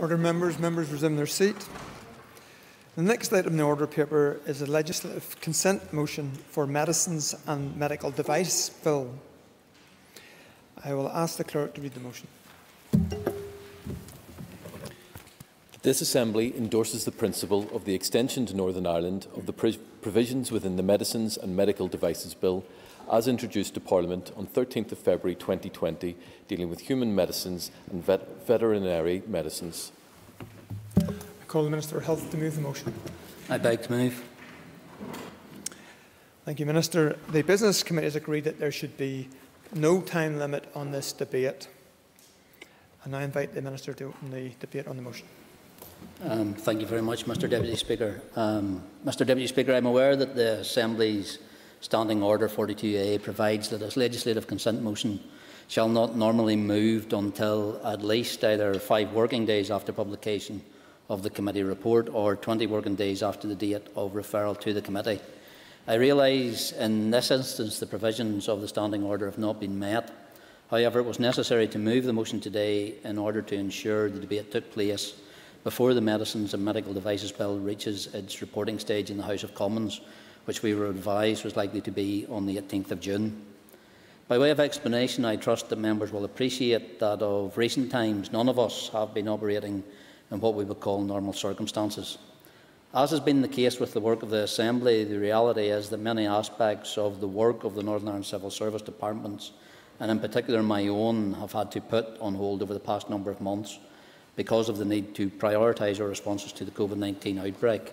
Order members. Members resume their seat. The next item in the order paper is a legislative consent motion for Medicines and Medical Devices Bill. I will ask the clerk to read the motion. This Assembly endorses the principle of the extension to Northern Ireland of the provisions within the Medicines and Medical Devices Bill as introduced to Parliament on 13 February 2020 dealing with human medicines and veterinary medicines. I call the Minister of Health to move the motion. I beg to move. Thank you, Minister. The Business Committee has agreed that there should be no time limit on this debate. And I invite the Minister to open the debate on the motion. Thank you very much, Mr. Deputy Speaker. Mr. Deputy Speaker, I am aware that the Assembly's Standing Order 42A provides that a legislative consent motion shall not normally be moved until at least either 5 working days after publication of the committee report or 20 working days after the date of referral to the committee. I realise in this instance the provisions of the Standing Order have not been met. However, it was necessary to move the motion today in order to ensure the debate took place before the Medicines and Medical Devices Bill reaches its reporting stage in the House of Commons, which we were advised was likely to be on the 18th of June. By way of explanation, I trust that members will appreciate that of recent times, none of us have been operating in what we would call normal circumstances. As has been the case with the work of the Assembly, the reality is that many aspects of the work of the Northern Ireland Civil Service Departments, and in particular my own, have had to put on hold over the past number of months because of the need to prioritise our responses to the COVID-19 outbreak.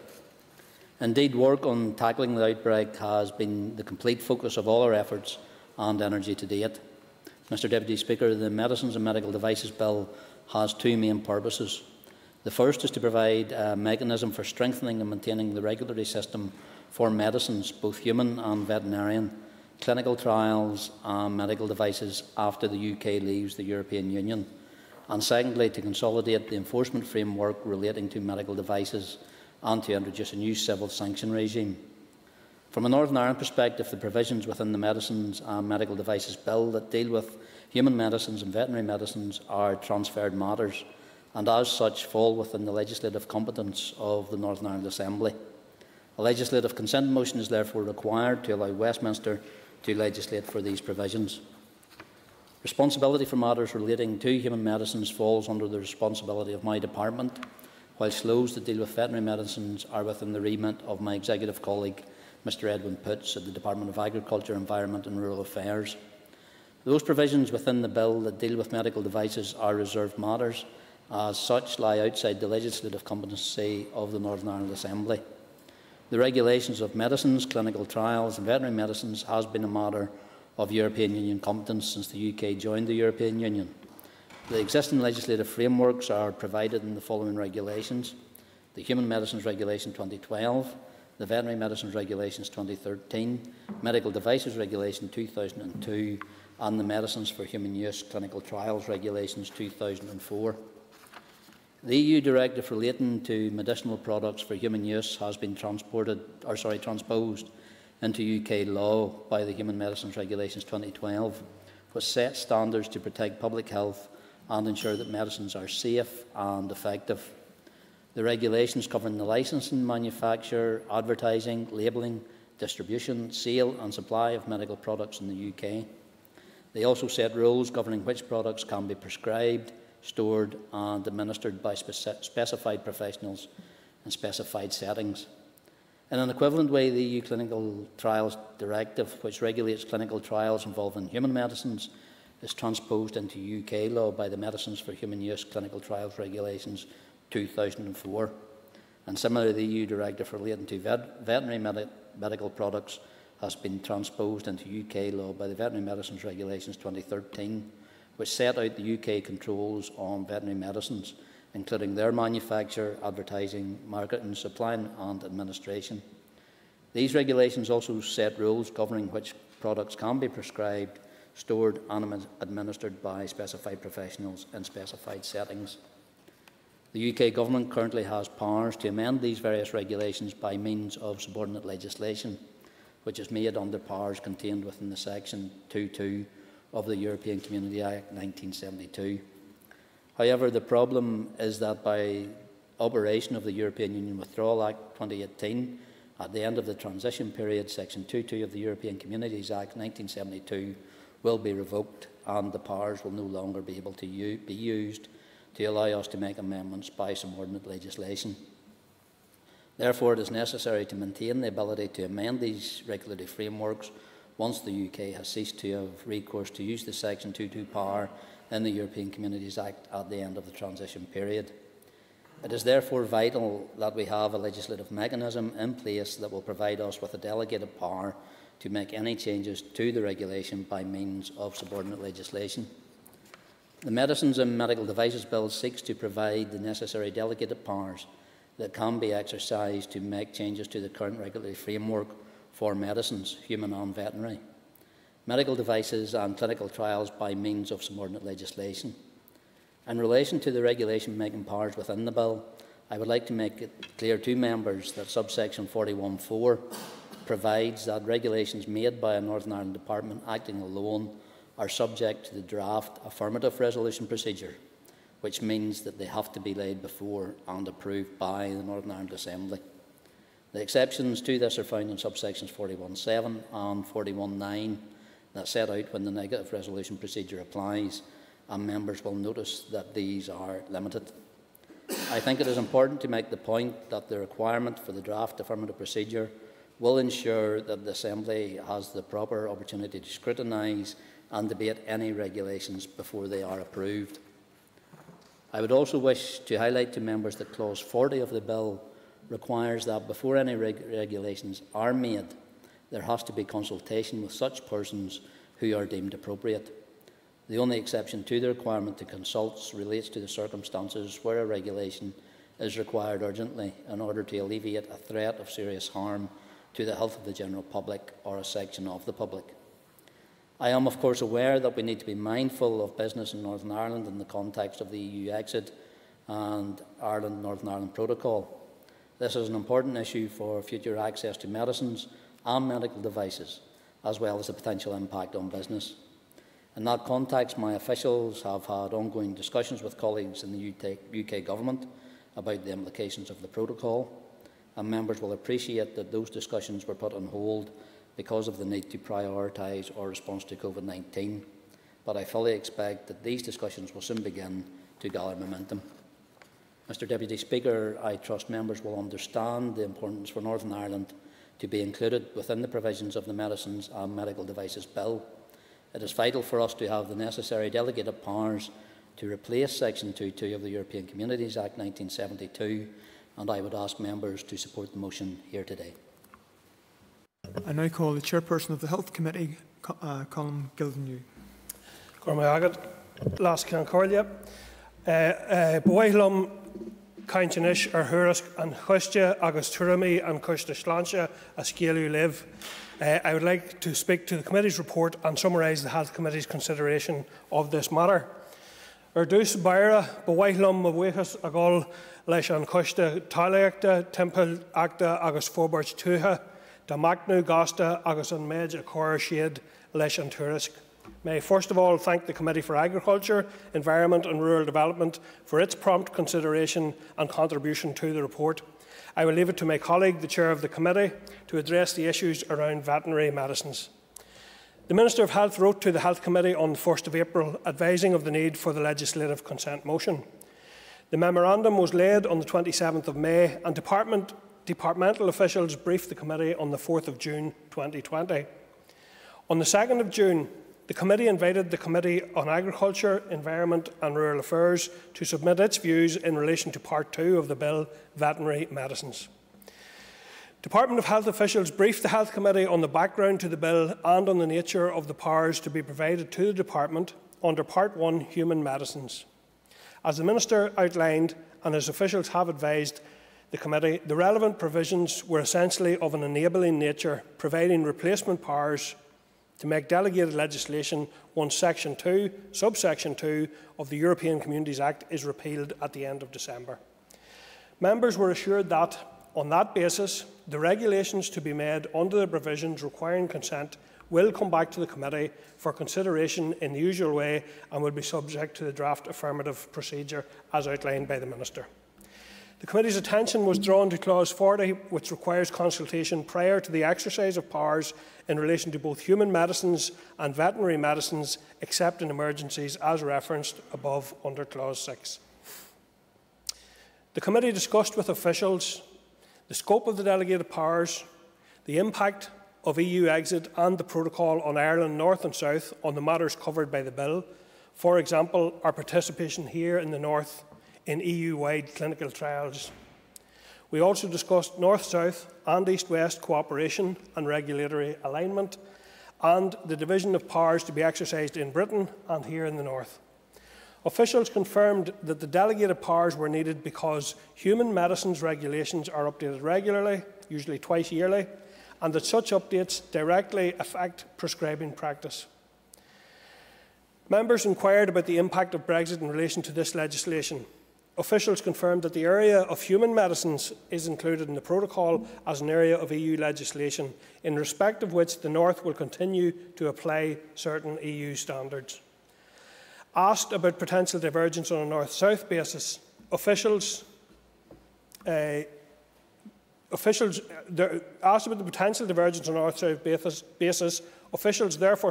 Indeed, work on tackling the outbreak has been the complete focus of all our efforts and energy to date. Mr. Deputy Speaker, the Medicines and Medical Devices Bill has 2 main purposes. The first is to provide a mechanism for strengthening and maintaining the regulatory system for medicines, both human and veterinarian, clinical trials and medical devices after the UK leaves the European Union. And secondly, to consolidate the enforcement framework relating to medical devices and to introduce a new civil sanction regime. From a Northern Ireland perspective, the provisions within the Medicines and Medical Devices Bill that deal with human medicines and veterinary medicines are transferred matters, and as such fall within the legislative competence of the Northern Ireland Assembly. A legislative consent motion is therefore required to allow Westminster to legislate for these provisions. Responsibility for matters relating to human medicines falls under the responsibility of my department, whilst those that deal with veterinary medicines are within the remit of my executive colleague, Mr. Edwin Poots, at the Department of Agriculture, Environment and Rural Affairs. Those provisions within the bill that deal with medical devices are reserved matters, as such lie outside the legislative competency of the Northern Ireland Assembly. The regulations of medicines, clinical trials and veterinary medicines has been a matter of European Union competence since the UK joined the European Union. The existing legislative frameworks are provided in the following regulations: the Human Medicines Regulation 2012, the Veterinary Medicines Regulations 2013, Medical Devices Regulation 2002 and the Medicines for Human Use Clinical Trials Regulations 2004. The EU directive relating to medicinal products for human use has been transposed into UK law by the Human Medicines Regulations 2012, which sets standards to protect public health and ensure that medicines are safe and effective. The regulations covering the licensing, manufacture, advertising, labelling, distribution, sale and supply of medical products in the UK. They also set rules governing which products can be prescribed, stored and administered by specified professionals in specified settings. In an equivalent way, the EU Clinical Trials Directive, which regulates clinical trials involving human medicines, is transposed into UK law by the Medicines for Human Use Clinical Trials Regulations 2004. And similarly, the EU Directive relating to veterinary medical products has been transposed into UK law by the Veterinary Medicines Regulations 2013, which set out the UK controls on veterinary medicines, including their manufacture, advertising, marketing, supplying and administration. These regulations also set rules governing which products can be prescribed, stored and administered by specified professionals in specified settings. The UK Government currently has powers to amend these various regulations by means of subordinate legislation, which is made under powers contained within the section 2.2 of the European Community Act 1972. However, the problem is that by operation of the European Union Withdrawal Act 2018, at the end of the transition period, Section 22 of the European Communities Act 1972 will be revoked, and the powers will no longer be able to be used to allow us to make amendments by subordinate legislation. Therefore, it is necessary to maintain the ability to amend these regulatory frameworks once the UK has ceased to have recourse to use the Section 22 power in the European Communities Act at the end of the transition period. It is therefore vital that we have a legislative mechanism in place that will provide us with a delegated power to make any changes to the regulation by means of subordinate legislation. The Medicines and Medical Devices Bill seeks to provide the necessary delegated powers that can be exercised to make changes to the current regulatory framework for medicines, human and veterinary, medical devices and clinical trials by means of subordinate legislation. In relation to the regulation-making powers within the bill, I would like to make it clear to members that subsection 41(4) provides that regulations made by a Northern Ireland department acting alone are subject to the draft affirmative resolution procedure, which means that they have to be laid before and approved by the Northern Ireland Assembly. The exceptions to this are found in subsections 41(7) and 41(9) that set out when the negative resolution procedure applies, and members will notice that these are limited. I think it is important to make the point that the requirement for the draft affirmative procedure will ensure that the Assembly has the proper opportunity to scrutinise and debate any regulations before they are approved. I would also wish to highlight to members that clause 40 of the bill requires that before any regulations are made, there has to be consultation with such persons who are deemed appropriate. The only exception to the requirement to consult relates to the circumstances where a regulation is required urgently in order to alleviate a threat of serious harm to the health of the general public or a section of the public. I am, of course, aware that we need to be mindful of business in Northern Ireland in the context of the EU exit and Ireland Northern Ireland Protocol. This is an important issue for future access to medicines and medical devices, as well as the potential impact on business. In that context, my officials have had ongoing discussions with colleagues in the UK Government about the implications of the protocol, and members will appreciate that those discussions were put on hold because of the need to prioritise our response to COVID-19, but I fully expect that these discussions will soon begin to gather momentum. Mr Deputy Speaker, I trust members will understand the importance for Northern Ireland to be included within the provisions of the Medicines and Medical Devices Bill. It is vital for us to have the necessary delegated powers to replace Section 22 of the European Communities Act 1972, and I would ask members to support the motion here today. I now call the Chairperson of the Health Committee, Colm Gildernew. Cormac Agad, Las Can Corlia. Bwailam, Caintianish, Arhuras, and Hustia, Agusturami, and Kushta Slancha, Ascalu Live. I would like to speak to the Committee's report and summarise the Health Committee's consideration of this matter. Erdus Baira, Bwailam, Mawehas, Agol, Lesh, and Kushta, Taliakta, Temple Acta, Agus Forbarch Tuha. Damacnu Gasta Agusan Medge Acora Shade Lesh and Turisk. May I first of all thank the Committee for Agriculture, Environment and Rural Development for its prompt consideration and contribution to the report. I will leave it to my colleague, the Chair of the Committee, to address the issues around veterinary medicines. The Minister of Health wrote to the Health Committee on the 1st of April advising of the need for the legislative consent motion. The memorandum was laid on the 27th of May and Departmental officials briefed the Committee on the 4th of June 2020. On the 2nd of June, the Committee invited the Committee on Agriculture, Environment and Rural Affairs to submit its views in relation to Part 2 of the Bill, Veterinary Medicines. Department of Health officials briefed the Health Committee on the background to the Bill and on the nature of the powers to be provided to the Department under Part 1, Human Medicines. As the Minister outlined and as officials have advised, the Committee, the relevant provisions were essentially of an enabling nature, providing replacement powers to make delegated legislation once Section 2, Subsection 2 of the European Communities Act is repealed at the end of December. Members were assured that, on that basis, the regulations to be made under the provisions requiring consent will come back to the committee for consideration in the usual way and will be subject to the draft affirmative procedure as outlined by the Minister. The committee's attention was drawn to clause 40, which requires consultation prior to the exercise of powers in relation to both human medicines and veterinary medicines, except in emergencies, as referenced above under clause 6. The committee discussed with officials the scope of the delegated powers, the impact of EU exit and the protocol on Ireland North and South on the matters covered by the bill, for example, our participation here in the North in EU-wide clinical trials. We also discussed North-South and East-West cooperation and regulatory alignment and the division of powers to be exercised in Britain and here in the North. Officials confirmed that the delegated powers were needed because human medicines regulations are updated regularly, usually twice yearly, and that such updates directly affect prescribing practice. Members inquired about the impact of Brexit in relation to this legislation. Officials confirmed that the area of human medicines is included in the protocol as an area of EU legislation, in respect of which the North will continue to apply certain EU standards. Asked about potential divergence on a North-South basis, officials therefore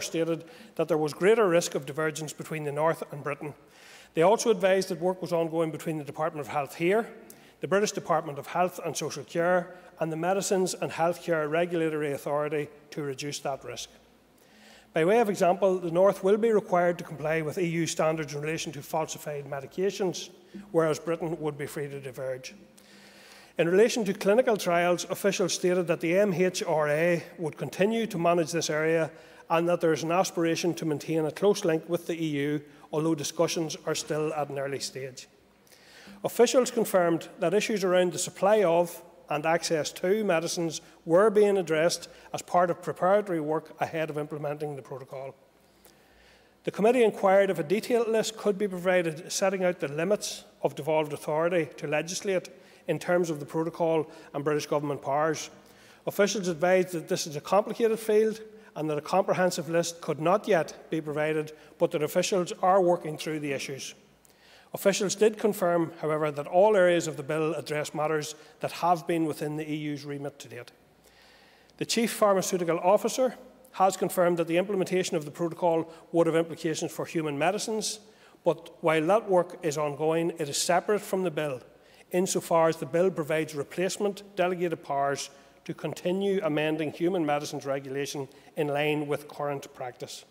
stated that there was greater risk of divergence between the North and Britain. They also advised that work was ongoing between the Department of Health here, the British Department of Health and Social Care, and the Medicines and Healthcare Regulatory Authority to reduce that risk. By way of example, the North will be required to comply with EU standards in relation to falsified medications, whereas Britain would be free to diverge. In relation to clinical trials, officials stated that the MHRA would continue to manage this area and that there is an aspiration to maintain a close link with the EU, although discussions are still at an early stage. Officials confirmed that issues around the supply of and access to medicines were being addressed as part of preparatory work ahead of implementing the protocol. The committee inquired if a detailed list could be provided setting out the limits of devolved authority to legislate in terms of the protocol and British government powers. Officials advised that this is a complicated field and that a comprehensive list could not yet be provided, but that officials are working through the issues. Officials did confirm, however, that all areas of the bill address matters that have been within the EU's remit to date. The Chief Pharmaceutical Officer has confirmed that the implementation of the protocol would have implications for human medicines, but while that work is ongoing, it is separate from the bill, insofar as the bill provides replacement delegated powers to continue amending human medicines regulation in line with current practice.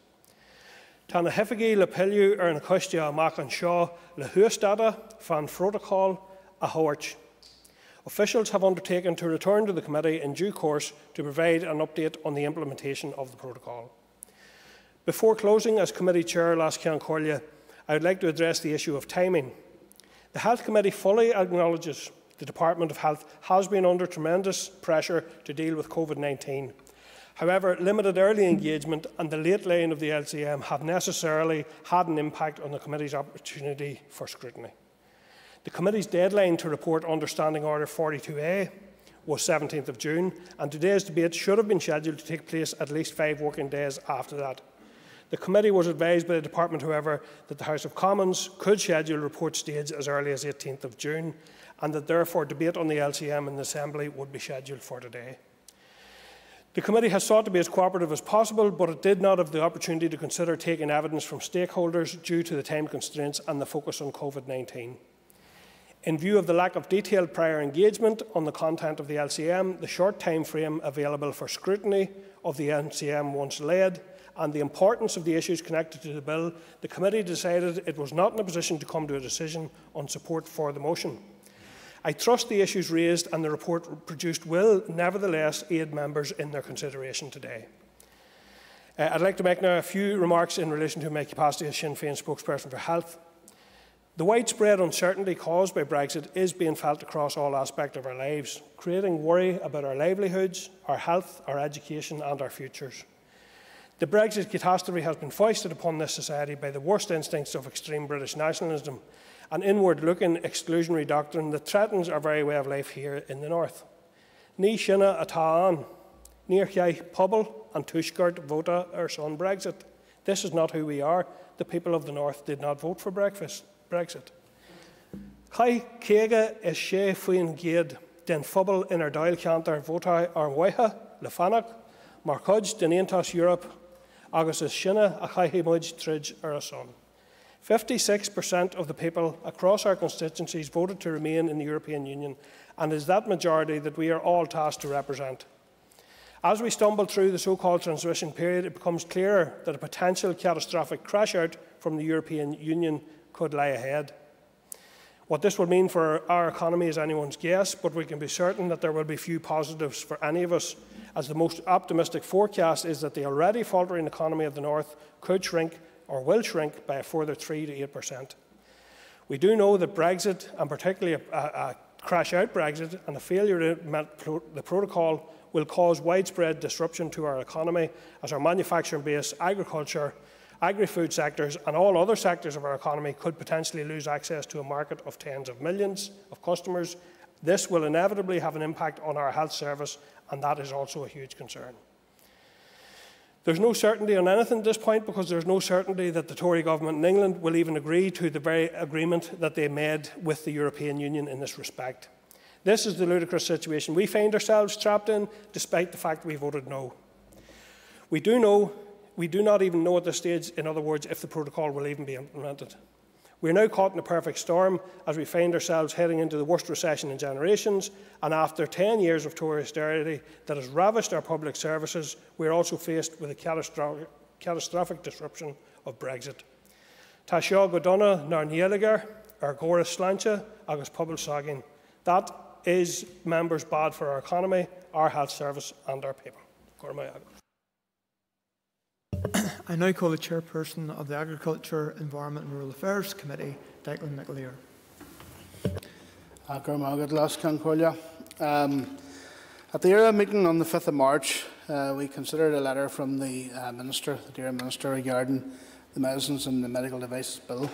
Tána hefigi le pilliú ar an costia amach an seo le huastata fan protocol a hort. Officials have undertaken to return to the committee in due course to provide an update on the implementation of the protocol. Before closing, as committee chair Las Cian Corlia, I would like to address the issue of timing. The Health Committee fully acknowledges the Department of Health has been under tremendous pressure to deal with COVID-19. However, limited early engagement and the late laying of the LCM have necessarily had an impact on the committee's opportunity for scrutiny. The committee's deadline to report under Standing Order 42A was 17th of June, and today's debate should have been scheduled to take place at least 5 working days after that. The committee was advised by the Department, however, that the House of Commons could schedule report stage as early as 18th of June, and that therefore debate on the LCM in the Assembly would be scheduled for today. The committee has sought to be as cooperative as possible, but it did not have the opportunity to consider taking evidence from stakeholders due to the time constraints and the focus on COVID-19. In view of the lack of detailed prior engagement on the content of the LCM, the short time frame available for scrutiny of the LCM once laid, and the importance of the issues connected to the bill, the committee decided it was not in a position to come to a decision on support for the motion. I trust the issues raised and the report produced will, nevertheless, aid members in their consideration today. I'd like to make now a few remarks in relation to my capacity as Sinn Féin spokesperson for health. The widespread uncertainty caused by Brexit is being felt across all aspects of our lives, creating worry about our livelihoods, our health, our education and our futures. The Brexit catastrophe has been foisted upon this society by the worst instincts of extreme British nationalism, an inward-looking exclusionary doctrine that threatens our very way of life here in the North. Ní sinna atá ann, Nearchai, Pobble and Tushgard voted us on Brexit. This is not who we are. The people of the North did not vote for Brexit. Chai Kega is she Fuin Gaid, Den Fubble in her Dial Canter, Votai Armweha, Lefanak, Markudge, Denentas Europe, Agus is Shina, Achai Mudge, Tridge, Arason. 56% of the people across our constituencies voted to remain in the European Union, and it is that majority that we are all tasked to represent. As we stumble through the so-called transition period, it becomes clearer that a potential catastrophic crash-out from the European Union could lie ahead. What this will mean for our economy is anyone's guess, but we can be certain that there will be few positives for any of us, as the most optimistic forecast is that the already faltering economy of the North could shrink or will shrink by a further 3 to 8%. We do know that Brexit, and particularly a crash-out Brexit, and a failure to meet the protocol will cause widespread disruption to our economy as our manufacturing base, agriculture, agri-food sectors and all other sectors of our economy could potentially lose access to a market of tens of millions of customers. This will inevitably have an impact on our health service, and that is also a huge concern. There's no certainty on anything at this point because there's no certainty that the Tory government in England will even agree to the very agreement that they made with the European Union in this respect. This is the ludicrous situation we find ourselves trapped in, despite the fact that we voted no. We do not even know at this stage, in other words, if the protocol will even be implemented. We are now caught in a perfect storm as we find ourselves heading into the worst recession in generations, and after 10 years of Tory austerity that has ravished our public services, we are also faced with a catastrophic disruption of Brexit. Taoiseach go donna nár nGaeilge ar gcóras sláinte agus pobl saghain. That is, members, bad for our economy, our health service and our people. I now call the chairperson of the Agriculture, Environment and Rural Affairs Committee, Declan McAleer. At the ERA meeting on the 5th of March, we considered a letter from the Minister regarding the Medicines and the Medical Devices Bill.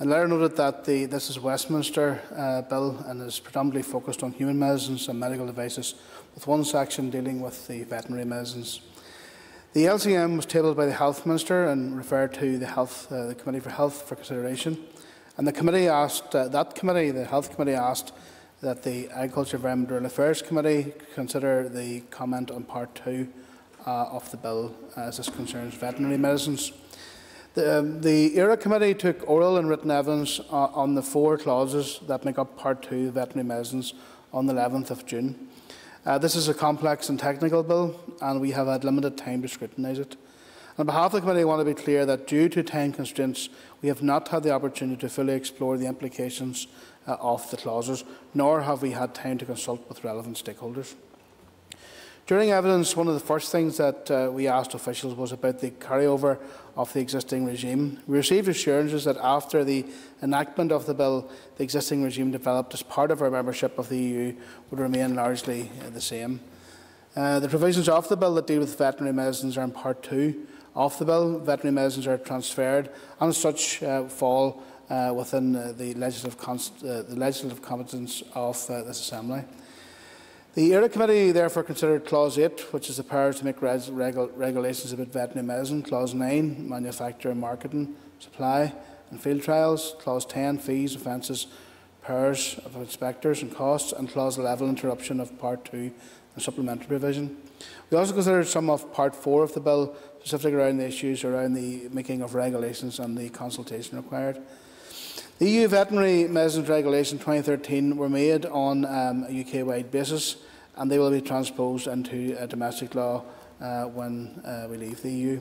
And Larry noted that this is a Westminster bill and is predominantly focused on human medicines and medical devices, with one section dealing with the veterinary medicines. The LCM was tabled by the Health Minister and referred to the Committee for Health for consideration. And the committee asked the Health Committee asked that the Agriculture, Environment and Rural Affairs Committee consider the comment on Part 2 of the bill, as this concerns veterinary medicines. The ERA Committee took oral and written evidence on the four clauses that make up Part 2 of veterinary medicines on the 11th of June. This is a complex and technical bill, and we have had limited time to scrutinise it. On behalf of the Committee, I want to be clear that due to time constraints, we have not had the opportunity to fully explore the implications of the clauses, nor have we had time to consult with relevant stakeholders. During evidence, one of the first things that we asked officials was about the carryover of the existing regime. We received assurances that after the enactment of the bill, the existing regime developed as part of our membership of the EU would remain largely the same. The provisions of the bill that deal with veterinary medicines are in Part 2 of the bill. Veterinary medicines are transferred and as such fall within the legislative competence of this Assembly. The ERA Committee therefore considered Clause 8, which is the power to make regulations about veterinary medicine, Clause 9, manufacture, marketing, supply and field trials, Clause 10, fees, offences, powers of inspectors and costs, and Clause 11, interruption of Part 2 and supplementary provision. We also considered some of Part 4 of the bill, specifically around the issues around the making of regulations and the consultation required. The EU Veterinary Medicines Regulation 2013 were made on a UK-wide basis, and they will be transposed into domestic law when we leave the EU.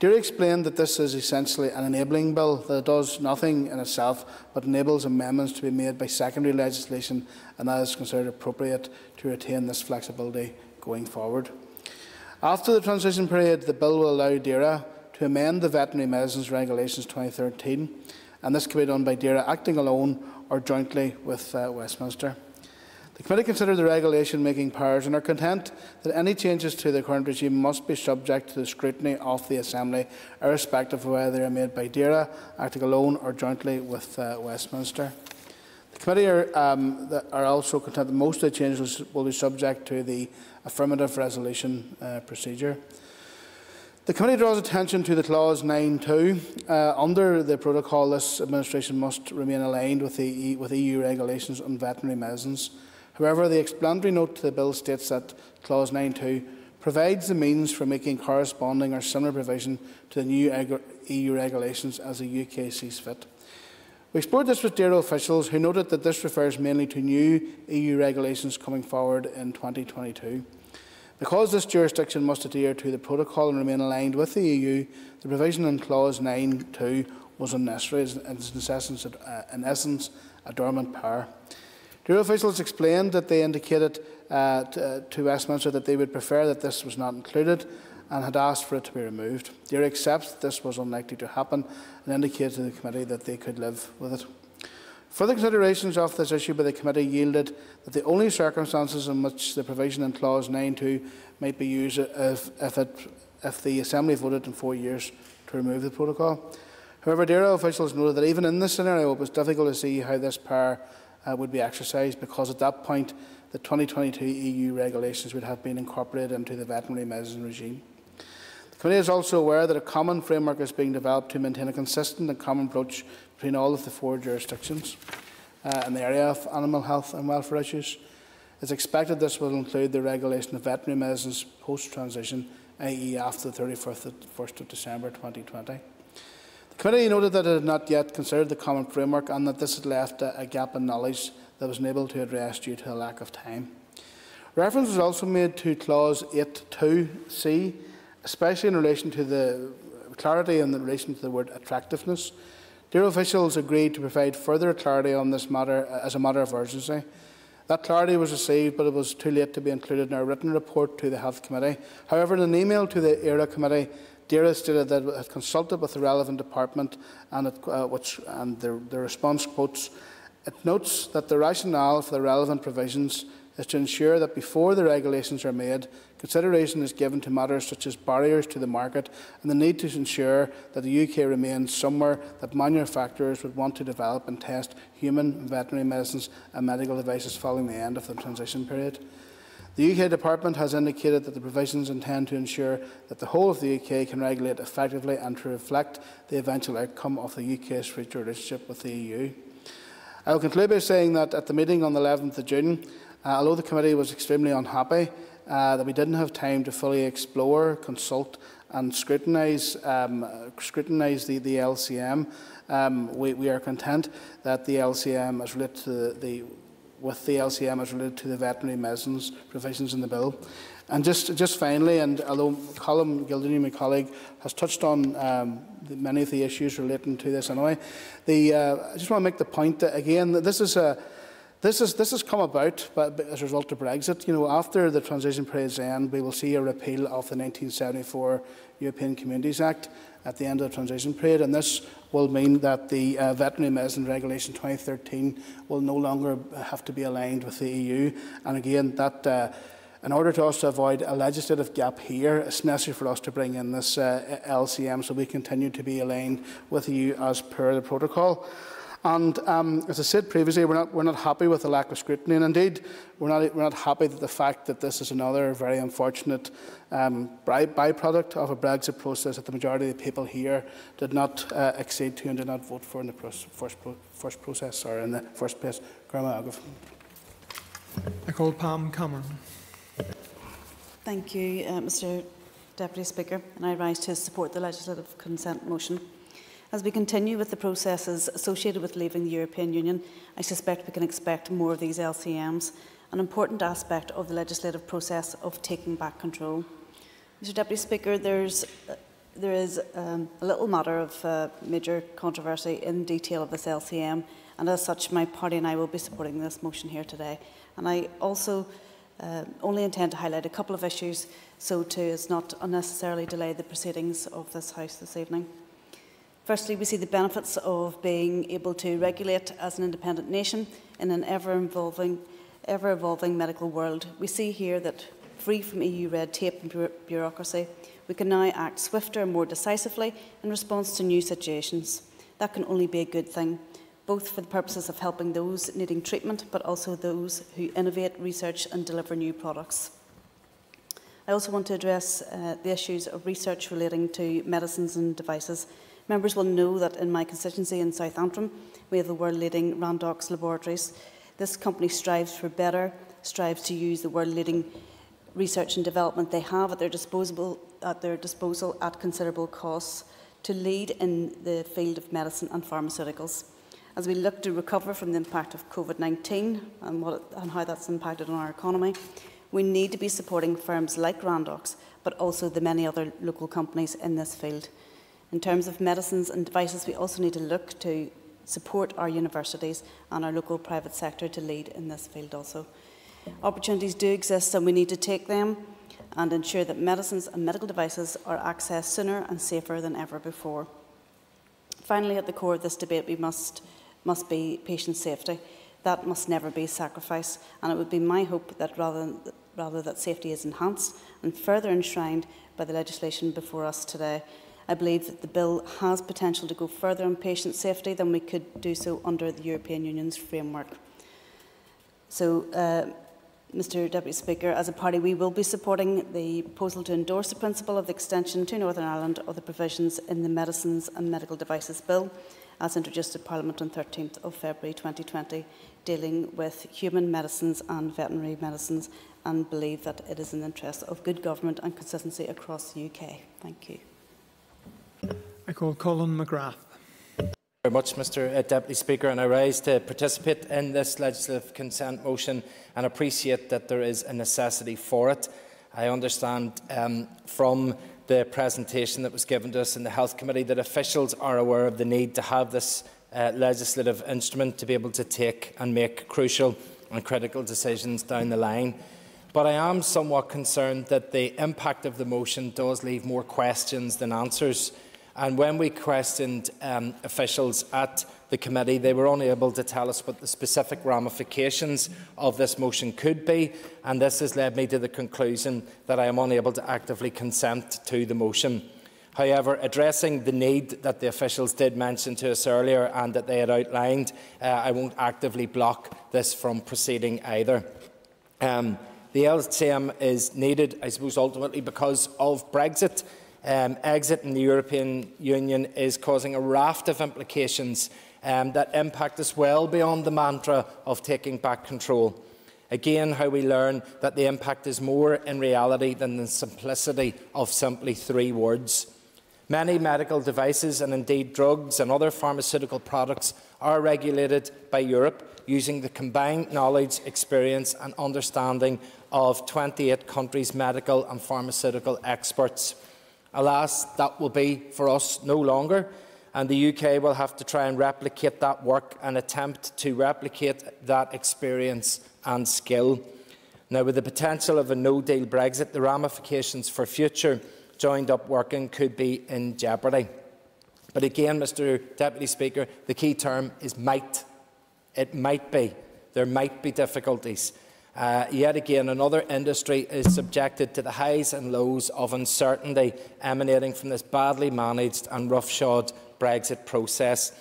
Derry explained that this is essentially an enabling bill, that it does nothing in itself but enables amendments to be made by secondary legislation, and that is considered appropriate to retain this flexibility going forward. After the transition period, the bill will allow DERA to amend the Veterinary Medicines Regulations 2013. And this can be done by DERA acting alone or jointly with Westminster. The Committee considered the regulation making powers and are content that any changes to the current regime must be subject to the scrutiny of the Assembly, irrespective of whether they are made by DERA acting alone or jointly with Westminster. The committee are also content that most of the changes will be subject to the affirmative resolution procedure. The committee draws attention to the clause 9.2. Under the protocol, this administration must remain aligned with the EU regulations on veterinary medicines. However, the explanatory note to the bill states that clause 9.2 provides the means for making corresponding or similar provision to the new EU regulations as the UK sees fit. We explored this with dairy officials, who noted that this refers mainly to new EU regulations coming forward in 2022. Because this jurisdiction must adhere to the protocol and remain aligned with the EU, the provision in clause 9.2 was unnecessary and is in essence a dormant power. Dairy officials explained that they indicated to Westminster that they would prefer that this was not included and had asked for it to be removed. Dairy accepts that this was unlikely to happen and indicated to the committee that they could live with it. Further considerations of this issue by the committee yielded that the only circumstances in which the provision in clause 9.2 might be used if the Assembly voted in 4 years to remove the protocol. However, dairy officials noted that even in this scenario it was difficult to see how this power would be exercised, because at that point the 2022 EU regulations would have been incorporated into the veterinary medicine regime. The committee is also aware that a common framework is being developed to maintain a consistent and common approach between all of the four jurisdictions in the area of animal health and welfare issues. It is expected this will include the regulation of veterinary medicines post-transition, i.e. after the 31st of December 2020. The committee noted that it had not yet considered the common framework and that this had left a gap in knowledge that was unable to address due to a lack of time. Reference was also made to clause 8.2c, especially in relation to the clarity in relation to the word attractiveness. Dairy officials agreed to provide further clarity on this matter as a matter of urgency. That clarity was received, but it was too late to be included in our written report to the Health Committee. However, in an email to the ERA Committee, DERA stated that it had consulted with the relevant department and, the response quotes. It notes that the rationale for the relevant provisions is to ensure that before the regulations are made, consideration is given to matters such as barriers to the market and the need to ensure that the UK remains somewhere that manufacturers would want to develop and test human veterinary medicines and medical devices following the end of the transition period. The UK Department has indicated that the provisions intend to ensure that the whole of the UK can regulate effectively and to reflect the eventual outcome of the UK's future relationship with the EU. I will conclude by saying that at the meeting on the 11th of June, although the committee was extremely unhappy that we didn't have time to fully explore, consult and scrutinise the LCM, we are content that the LCM is related to the veterinary medicines provisions in the bill. And just finally, and although Colm Gildernew, my colleague, has touched on many of the issues relating to this anyway, I just want to make the point that again that this has come about as a result of Brexit. You know, after the transition period's end, we will see a repeal of the 1974 European Communities Act at the end of the transition period, and this will mean that the Veterinary Medicines Regulation 2013 will no longer have to be aligned with the EU. And again, that, in order for us to avoid a legislative gap here, it's necessary for us to bring in this LCM so we continue to be aligned with the EU as per the protocol. And as I said previously, we're not happy with the lack of scrutiny, and indeed we're not happy that the fact that this is another very unfortunate byproduct of a Brexit process that the majority of the people here did not accede to and did not vote for in the first place. I call Pam Cameron. Thank you, Mr. Deputy Speaker, and I rise to support the legislative consent motion. As we continue with the processes associated with leaving the European Union, I suspect we can expect more of these LCMs, an important aspect of the legislative process of taking back control. Mr. Deputy Speaker, there is a little matter of major controversy in detail of this LCM, and as such my party and I will be supporting this motion here today. And I also only intend to highlight a couple of issues so as not to unnecessarily delay the proceedings of this House this evening. Firstly, we see the benefits of being able to regulate as an independent nation in an ever-evolving medical world. We see here that, free from EU red tape and bureaucracy, we can now act swifter and more decisively in response to new situations. That can only be a good thing. both for the purposes of helping those needing treatment, but also those who innovate, research and deliver new products. I also want to address the issues of research relating to medicines and devices. Members will know that in my constituency in South Antrim, we have the world-leading Randox Laboratories. This company strives for better, strives to use the world-leading research and development they have at their disposal at considerable costs to lead in the field of medicine and pharmaceuticals. As we look to recover from the impact of COVID-19 and how that's impacted on our economy, we need to be supporting firms like Randox, but also the many other local companies in this field. In terms of medicines and devices, we also need to look to support our universities and our local private sector to lead in this field also. Opportunities do exist and we need to take them and ensure that medicines and medical devices are accessed sooner and safer than ever before. Finally, at the core of this debate, we must be patient safety. That must never be sacrificed, and it would be my hope that rather that safety is enhanced and further enshrined by the legislation before us today. I believe that the bill has potential to go further on patient safety than we could do so under the European Union's framework. So, Mr Deputy Speaker, as a party we will be supporting the proposal to endorse the principle of the extension to Northern Ireland of the provisions in the Medicines and Medical Devices Bill as introduced at Parliament on 13th of February 2020 dealing with human medicines and veterinary medicines, and believe that it is in the interest of good government and consistency across the UK. Thank you. I call Colin McGrath. Thank you very much, Mr Deputy Speaker, and I rise to participate in this legislative consent motion and appreciate that there is a necessity for it. I understand from the presentation that was given to us in the Health Committee that officials are aware of the need to have this legislative instrument to be able to take and make crucial and critical decisions down the line. But I am somewhat concerned that the impact of the motion does leave more questions than answers. And when we questioned officials at the committee, they were unable to tell us what the specific ramifications of this motion could be, and this has led me to the conclusion that I am unable to actively consent to the motion. However, addressing the need that the officials did mention to us earlier and that they had outlined, I won't actively block this from proceeding either. The LCM is needed, I suppose, ultimately because of Brexit. Exit in the European Union is causing a raft of implications that impact us well beyond the mantra of taking back control. Again, how we learn that the impact is more in reality than the simplicity of simply three words. Many medical devices and indeed drugs and other pharmaceutical products are regulated by Europe using the combined knowledge, experience and understanding of 28 countries' medical and pharmaceutical experts. Alas, that will be for us no longer, and the UK will have to try and replicate that work and attempt to replicate that experience and skill. Now, with the potential of a no-deal Brexit, the ramifications for future joined-up working could be in jeopardy. But again, Mr Deputy Speaker, the key term is might. It might be. There might be difficulties. Yet again, another industry is subjected to the highs and lows of uncertainty emanating from this badly managed and roughshod Brexit process.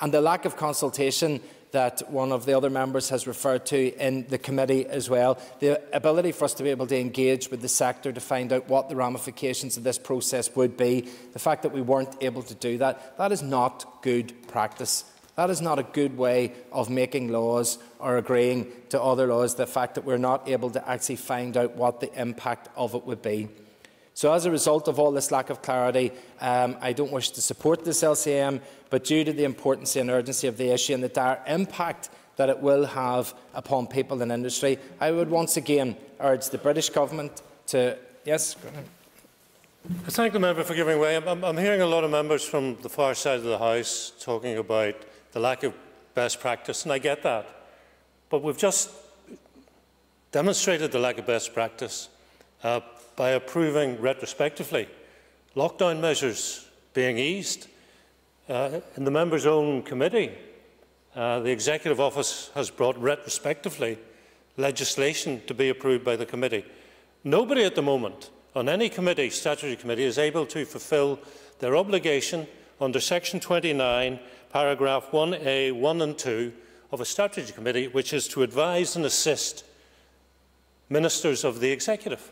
And the lack of consultation that one of the other members has referred to in the committee as well, the ability for us to be able to engage with the sector to find out what the ramifications of this process would be, the fact that we weren't able to do that, that is not good practice. That is not a good way of making laws or agreeing to other laws, the fact that we're not able to actually find out what the impact of it would be. So as a result of all this lack of clarity, I don't wish to support this LCM, but due to the importance and urgency of the issue and the dire impact that it will have upon people and industry, I would once again urge the British Government to... Yes, go ahead. I thank the member for giving way. I'm hearing a lot of members from the far side of the House talking about the lack of best practice, and I get that. But we've just demonstrated the lack of best practice by approving retrospectively lockdown measures being eased. In the member's own committee, the Executive Office has brought retrospectively legislation to be approved by the committee. Nobody at the moment on any committee, statutory committee, is able to fulfil their obligation under Section 29 paragraph 1A, 1 and 2 of a statutory committee which is to advise and assist ministers of the executive.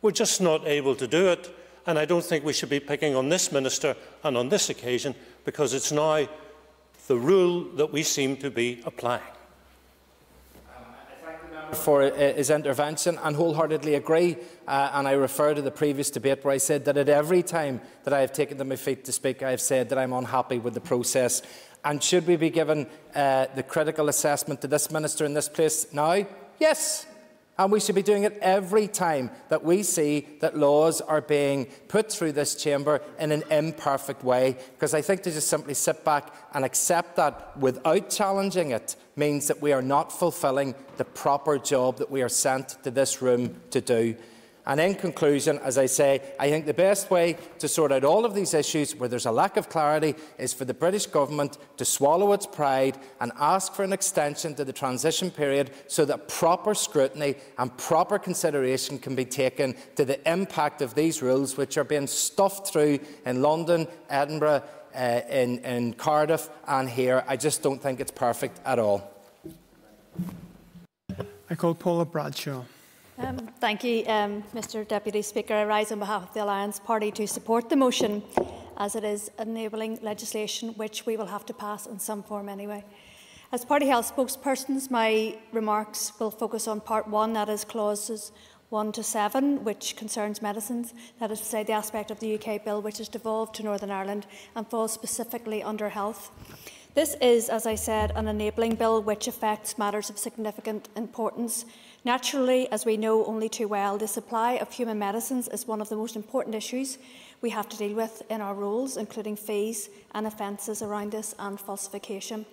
We're just not able to do it, and I don't think we should be picking on this minister and on this occasion, because it's now the rule that we seem to be applying. I thank the member for his intervention and wholeheartedly agree, and I refer to the previous debate where I said that at every time that I have taken to my feet to speak, I have said that I'm unhappy with the process. And should we be given the critical assessment to this minister in this place now? Yes. And we should be doing it every time that we see that laws are being put through this chamber in an imperfect way, because I think to just simply sit back and accept that without challenging it means that we are not fulfilling the proper job that we are sent to this room to do. And in conclusion, as I say, I think the best way to sort out all of these issues where there's a lack of clarity is for the British government to swallow its pride and ask for an extension to the transition period so that proper scrutiny and proper consideration can be taken to the impact of these rules, which are being stuffed through in London, Edinburgh, in Cardiff and here. I just don't think it's perfect at all. I call Paula Bradshaw. Thank you, Mr Deputy Speaker. I rise on behalf of the Alliance Party to support the motion, as it is enabling legislation which we will have to pass in some form anyway. As Party Health spokespersons, my remarks will focus on Part 1, that is clauses 1 to 7, which concerns medicines, that is to say the aspect of the UK Bill which is devolved to Northern Ireland and falls specifically under health. This is, as I said, an enabling bill which affects matters of significant importance. Naturally, as we know only too well, the supply of human medicines is one of the most important issues we have to deal with in our rules, including fees and offences around this and falsification.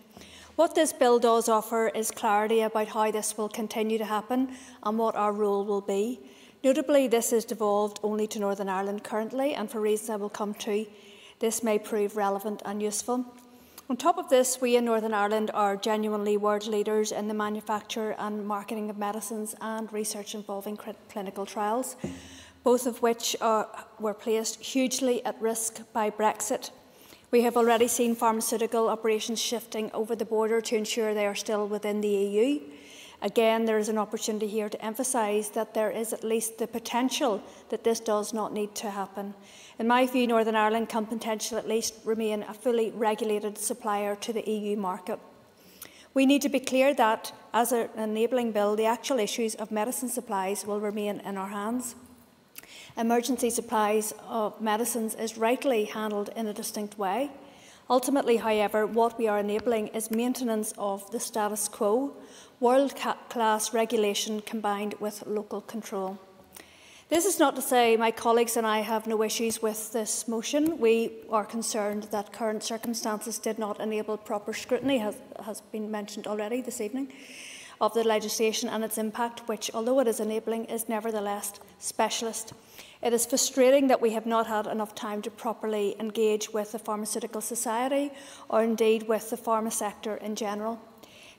What this bill does offer is clarity about how this will continue to happen and what our role will be. Notably, this is devolved only to Northern Ireland currently, and for reasons I will come to, this may prove relevant and useful. On top of this, we in Northern Ireland are genuinely world leaders in the manufacture and marketing of medicines and research involving clinical trials, both of which were placed hugely at risk by Brexit. We have already seen pharmaceutical operations shifting over the border to ensure they are still within the EU. Again, there is an opportunity here to emphasise that there is at least the potential that this does not need to happen. In my view, Northern Ireland can potentially at least remain a fully regulated supplier to the EU market. We need to be clear that, as an enabling bill, the actual issues of medicine supplies will remain in our hands. Emergency supplies of medicines is rightly handled in a distinct way. Ultimately, however, what we are enabling is maintenance of the status quo, world-class regulation combined with local control. This is not to say my colleagues and I have no issues with this motion. We are concerned that current circumstances did not enable proper scrutiny, as has been mentioned already this evening, of the legislation and its impact, which, although it is enabling, is nevertheless specialist. It is frustrating that we have not had enough time to properly engage with the pharmaceutical society or indeed with the pharma sector in general.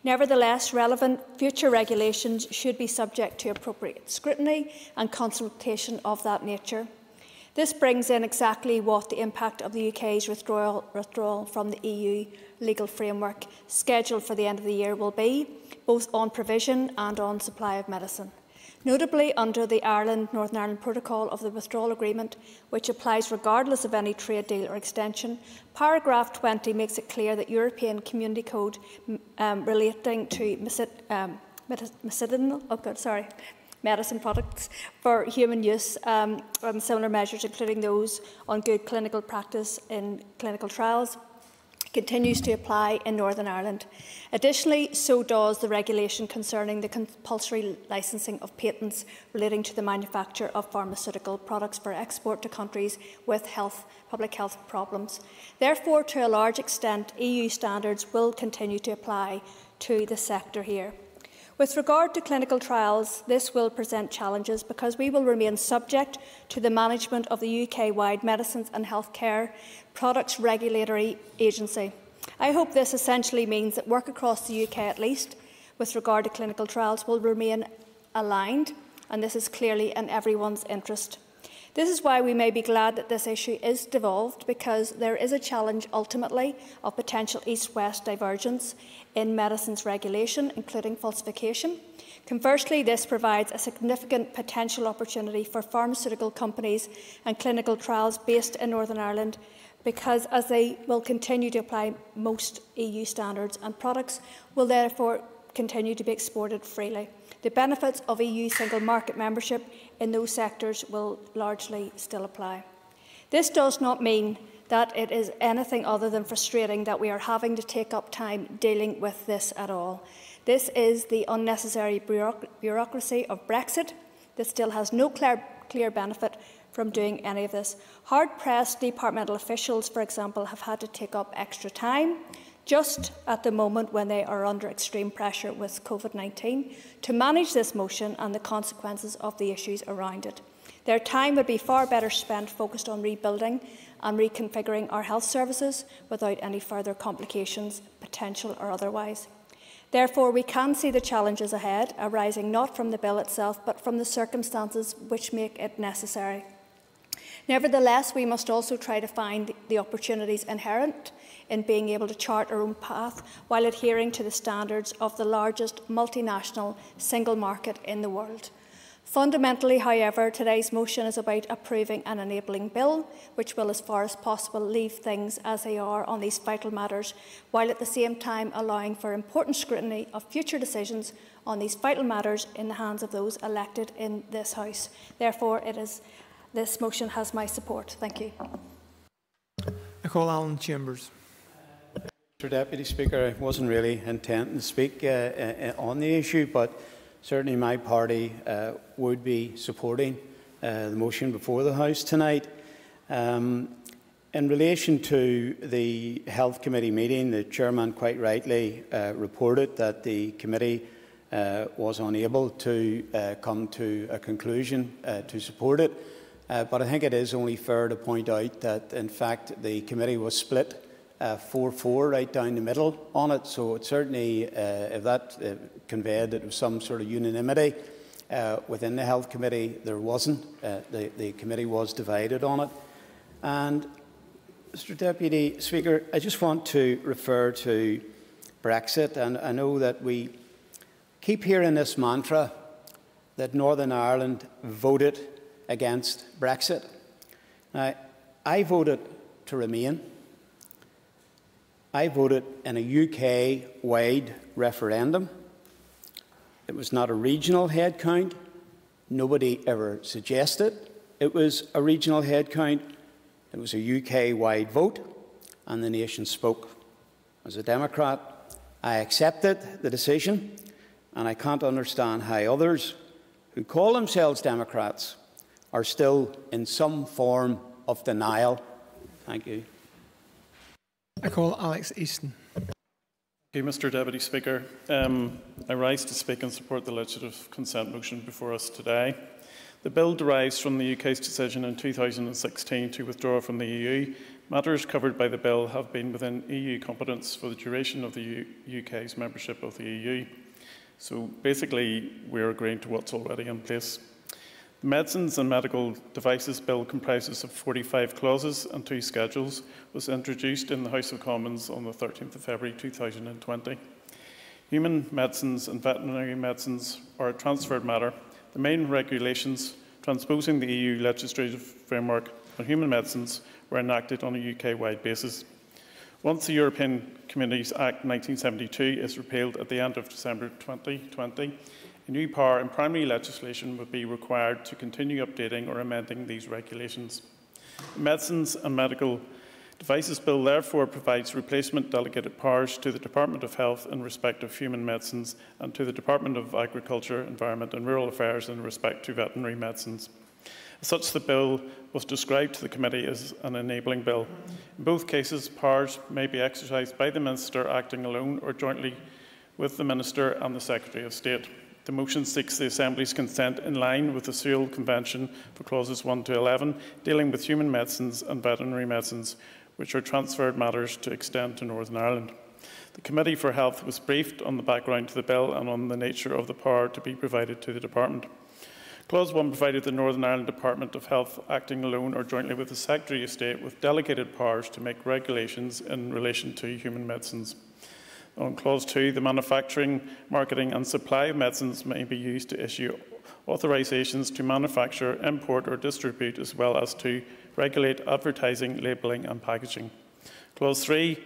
Nevertheless, relevant future regulations should be subject to appropriate scrutiny and consultation of that nature. This brings in exactly what the impact of the UK's withdrawal from the EU legal framework scheduled for the end of the year will be, both on provision and on supply of medicine. Notably, under the Ireland Northern Ireland Protocol of the Withdrawal Agreement, which applies regardless of any trade deal or extension, paragraph 20 makes it clear that European Community Code relating to medicine products for human use and similar measures, including those on good clinical practice in clinical trials, continues to apply in Northern Ireland. Additionally, so does the regulation concerning the compulsory licensing of patents relating to the manufacture of pharmaceutical products for export to countries with public health problems. Therefore, to a large extent, EU standards will continue to apply to the sector here. With regard to clinical trials, this will present challenges because we will remain subject to the management of the UK-wide Medicines and Healthcare Products Regulatory Agency. I hope this essentially means that work across the UK, at least with regard to clinical trials, will remain aligned, and this is clearly in everyone's interest. This is why we may be glad that this issue is devolved, because there is a challenge ultimately of potential East-West divergence in medicines regulation, including falsification. Conversely, this provides a significant potential opportunity for pharmaceutical companies and clinical trials based in Northern Ireland, because as they will continue to apply most EU standards, and products will therefore continue to be exported freely. The benefits of EU single market membership in those sectors will largely still apply. This does not mean that it is anything other than frustrating that we are having to take up time dealing with this at all. This is the unnecessary bureaucracy of Brexit that still has no clear benefit from doing any of this. Hard-pressed departmental officials, for example, have had to take up extra time just at the moment when they are under extreme pressure with COVID-19 to manage this motion and the consequences of the issues around it. Their time would be far better spent focused on rebuilding and reconfiguring our health services without any further complications, potential or otherwise. Therefore, we can see the challenges ahead, arising not from the bill itself, but from the circumstances which make it necessary. Nevertheless, we must also try to find the opportunities inherent in being able to chart our own path while adhering to the standards of the largest multinational single market in the world. Fundamentally, however, today's motion is about approving an enabling bill, which will, as far as possible, leave things as they are on these vital matters, while at the same time allowing for important scrutiny of future decisions on these vital matters in the hands of those elected in this House. Therefore, this motion has my support. Thank you. I call Alan Chambers. Mr. Deputy Speaker, I wasn't really intending to speak on the issue, but certainly my party would be supporting the motion before the House tonight. In relation to the Health Committee meeting, the Chairman quite rightly reported that the Committee was unable to come to a conclusion to support it. But I think it is only fair to point out that, in fact, the Committee was split 4-4 right down the middle on it, so it certainly, if that conveyed that it was some sort of unanimity within the Health Committee, there wasn't. The Committee was divided on it. And, Mr. Deputy Speaker, I just want to refer to Brexit, and I know that we keep hearing this mantra that Northern Ireland voted against Brexit. Now, I voted to remain. I voted in a UK-wide referendum. It was not a regional headcount. Nobody ever suggested it was a regional headcount. It was a UK-wide vote, and the nation spoke. As a Democrat, I accepted the decision, and I can't understand how others who call themselves Democrats are still in some form of denial. Thank you. I call Alex Easton. Thank you, Mr. Deputy Speaker. I rise to speak and support the legislative consent motion before us today. The bill derives from the UK's decision in 2016 to withdraw from the EU. Matters covered by the bill have been within EU competence for the duration of the UK's membership of the EU. So basically, we're agreeing to what's already in place. The Medicines and Medical Devices Bill comprises of 45 clauses and 2 schedules, was introduced in the House of Commons on the 13th of February 2020. Human medicines and veterinary medicines are a transferred matter. The main regulations transposing the EU legislative framework on human medicines were enacted on a UK-wide basis. Once the European Communities Act 1972 is repealed at the end of December 2020, a new power in primary legislation would be required to continue updating or amending these regulations. The Medicines and Medical Devices Bill therefore provides replacement delegated powers to the Department of Health in respect of human medicines and to the Department of Agriculture, Environment and Rural Affairs in respect to veterinary medicines. As such, the bill was described to the committee as an enabling bill. In both cases, powers may be exercised by the Minister acting alone or jointly with the Minister and the Secretary of State. The motion seeks the Assembly's consent in line with the Sewel Convention for clauses 1 to 11 dealing with human medicines and veterinary medicines, which are transferred matters to extend to Northern Ireland. The Committee for Health was briefed on the background to the bill and on the nature of the power to be provided to the Department. Clause 1 provided the Northern Ireland Department of Health, acting alone or jointly with the Secretary of State, with delegated powers to make regulations in relation to human medicines. On Clause 2, the manufacturing, marketing and supply of medicines may be used to issue authorisations to manufacture, import or distribute, as well as to regulate advertising, labelling and packaging. Clause 3,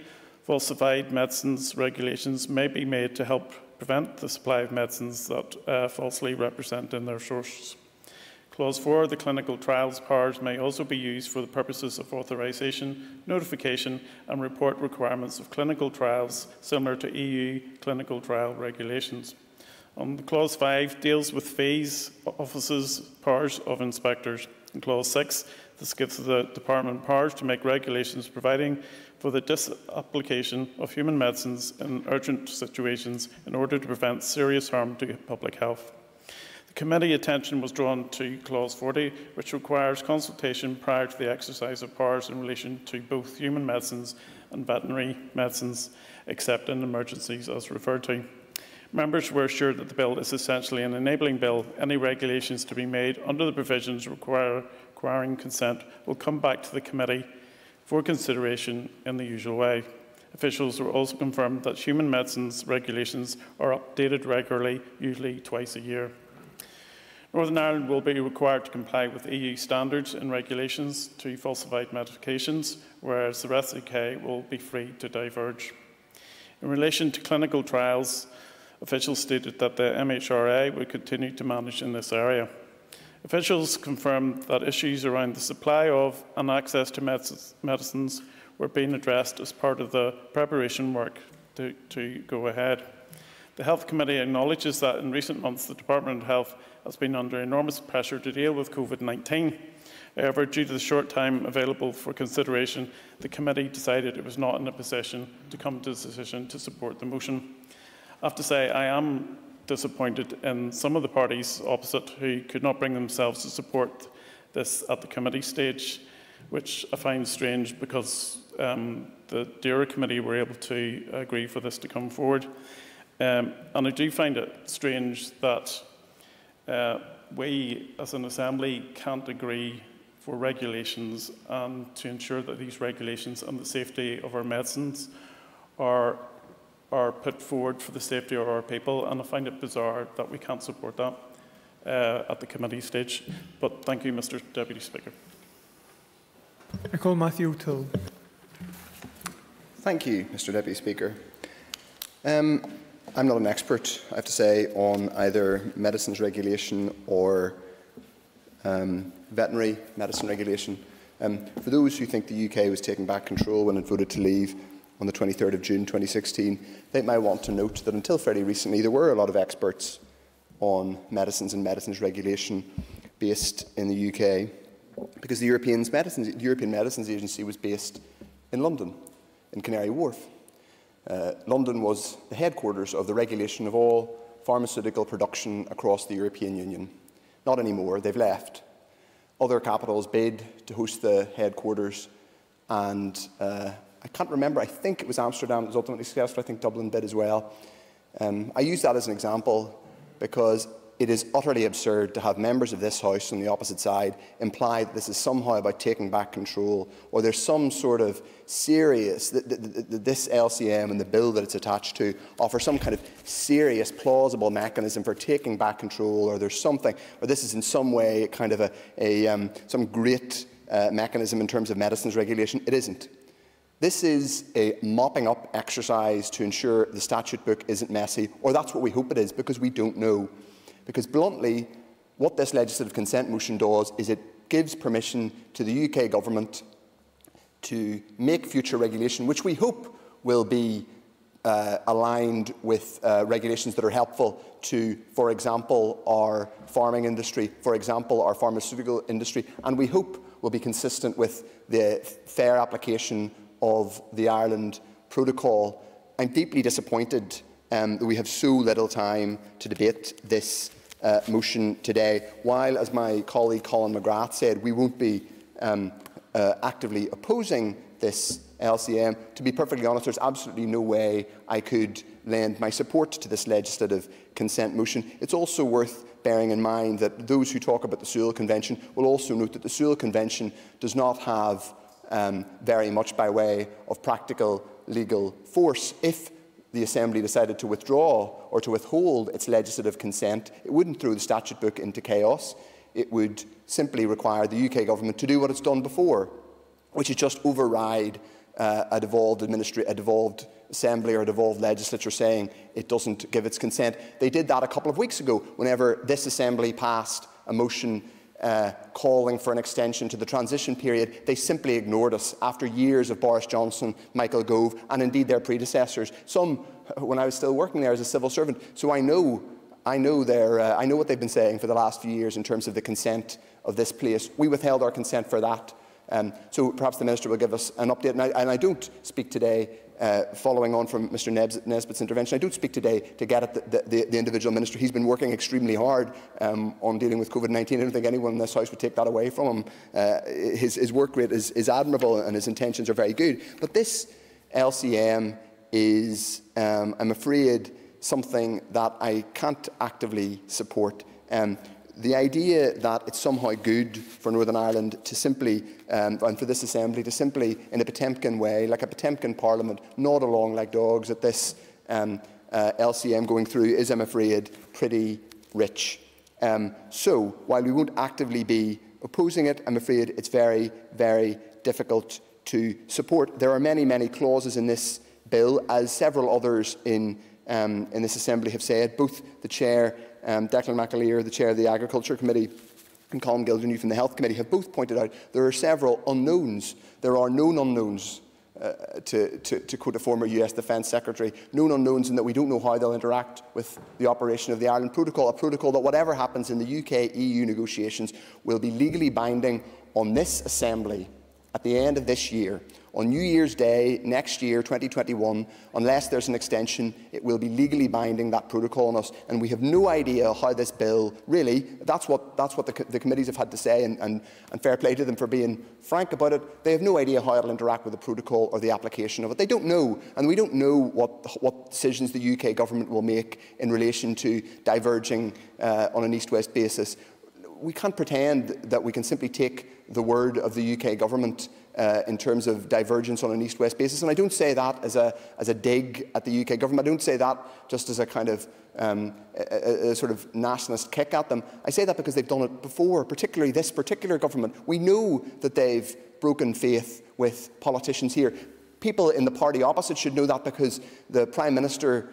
falsified medicines regulations may be made to help prevent the supply of medicines that falsely represent in their source. Clause 4, the clinical trials powers may also be used for the purposes of authorisation, notification and report requirements of clinical trials similar to EU clinical trial regulations. Clause 5 deals with fees, offices, powers of inspectors. And Clause 6, this gives the Department powers to make regulations providing for the disapplication of human medicines in urgent situations in order to prevent serious harm to public health. The committee attention was drawn to Clause 40, which requires consultation prior to the exercise of powers in relation to both human medicines and veterinary medicines, except in emergencies as referred to. Members were assured that the bill is essentially an enabling bill. Any regulations to be made under the provisions requiring consent will come back to the committee for consideration in the usual way. Officials were also confirmed that human medicines regulations are updated regularly, usually twice a year. Northern Ireland will be required to comply with EU standards and regulations to falsified medications, whereas the rest of the UK will be free to diverge. In relation to clinical trials, officials stated that the MHRA would continue to manage in this area. Officials confirmed that issues around the supply of and access to medicines were being addressed as part of the preparation work to go ahead. The Health Committee acknowledges that in recent months the Department of Health has been under enormous pressure to deal with COVID-19. However, due to the short time available for consideration, the committee decided it was not in a position to come to a decision to support the motion. I have to say I am disappointed in some of the parties opposite who could not bring themselves to support this at the committee stage, which I find strange because the DERA committee were able to agree for this to come forward. And I do find it strange that we as an Assembly can't agree for regulations and to ensure that these regulations and the safety of our medicines are put forward for the safety of our people, and I find it bizarre that we can't support that at the committee stage. But thank you, Mr. Deputy Speaker. I call Matthew O'Toole. Thank you, Mr. Deputy Speaker. I'm not an expert, I have to say, on either medicines regulation or veterinary medicine regulation. For those who think the UK was taking back control when it voted to leave on the 23rd of June 2016, they might want to note that until fairly recently there were a lot of experts on medicines and medicines regulation based in the UK, because the European Medicines Agency was based in London, in Canary Wharf. London was the headquarters of the regulation of all pharmaceutical production across the European Union. Not anymore, they've left. Other capitals bid to host the headquarters, and I can't remember, I think it was Amsterdam that was ultimately successful, I think Dublin did as well. I use that as an example because it is utterly absurd to have members of this House on the opposite side imply that this is somehow about taking back control, or there's some sort of serious, this LCM and the bill that it's attached to offer some kind of serious, plausible mechanism for taking back control, or there's something, or this is in some way kind of some great mechanism in terms of medicines regulation. It isn't. This is a mopping up exercise to ensure the statute book isn't messy, or that's what we hope it is, because we don't know. Because bluntly, what this legislative consent motion does is it gives permission to the UK government to make future regulation, which we hope will be aligned with regulations that are helpful to, for example, our farming industry, for example, our pharmaceutical industry, and we hope will be consistent with the fair application of the Ireland Protocol. I'm deeply disappointed that we have so little time to debate this motion today. While, as my colleague Colin McGrath said, we won't be actively opposing this LCM. To be perfectly honest, there's absolutely no way I could lend my support to this legislative consent motion. It's also worth bearing in mind that those who talk about the Sewel Convention will also note that the Sewel Convention does not have very much by way of practical legal force. If the Assembly decided to withdraw or to withhold its legislative consent, it wouldn't throw the statute book into chaos. It would simply require the UK government to do what it's done before, which is just override a devolved Assembly or a devolved legislature saying it doesn't give its consent. They did that a couple of weeks ago whenever this Assembly passed a motion calling for an extension to the transition period. They simply ignored us after years of Boris Johnson, Michael Gove, and indeed their predecessors. Some, when I was still working there as a civil servant, so I know what they've been saying for the last few years in terms of the consent of this place. We withheld our consent for that. So perhaps the Minister will give us an update. And I don't speak today, following on from Mr Nesbitt's intervention, I don't speak today to get at the individual Minister. He's been working extremely hard on dealing with COVID-19. I don't think anyone in this House would take that away from him. His work rate is admirable and his intentions are very good. But this LCM is, I'm afraid, something that I can't actively support. The idea that it's somehow good for Northern Ireland to simply, and for this Assembly to simply, in a Potemkin way, like a Potemkin Parliament, nod along like dogs at this LCM going through is, I'm afraid, pretty rich. So, while we won't actively be opposing it, I'm afraid it's very, very difficult to support. There are many, many clauses in this bill, as several others in this Assembly have said. Both the Chair, Declan McAleer, the Chair of the Agriculture Committee, and Colm Gildernew from the Health Committee have both pointed out there are several unknowns. There are known unknowns, to quote a former US Defence Secretary, known unknowns in that we don't know how they'll interact with the operation of the Ireland Protocol, a protocol that whatever happens in the UK-EU negotiations will be legally binding on this Assembly at the end of this year. On New Year's Day next year, 2021, unless there's an extension, it will be legally binding, that protocol, on us. And we have no idea how this bill really, that's what the committees have had to say, and fair play to them for being frank about it. They have no idea how it will interact with the protocol or the application of it. They don't know, and we don't know what decisions the UK government will make in relation to diverging on an East-West basis. We can't pretend that we can simply take the word of the UK government in terms of divergence on an East-West basis. And I don't say that as a dig at the UK government. I don't say that just as a kind of a sort of nationalist kick at them. I say that because they've done it before, particularly this particular government. We know that they've broken faith with politicians here. People in the party opposite should know that because the Prime Minister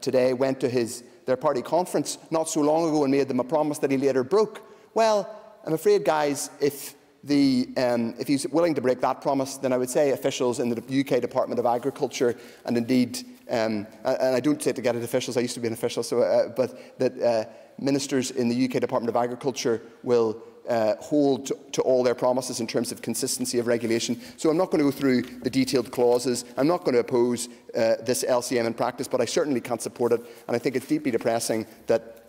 today went to their party conference not so long ago and made them a promise that he later broke. Well, I'm afraid, guys, if he's willing to break that promise, then I would say officials in the UK Department of Agriculture, and indeed, and I don't say it to get at officials, I used to be an official, so, but that ministers in the UK Department of Agriculture will hold to all their promises in terms of consistency of regulation. So I'm not going to go through the detailed clauses. I'm not going to oppose this LCM in practice, but I certainly can't support it, and I think it's deeply depressing that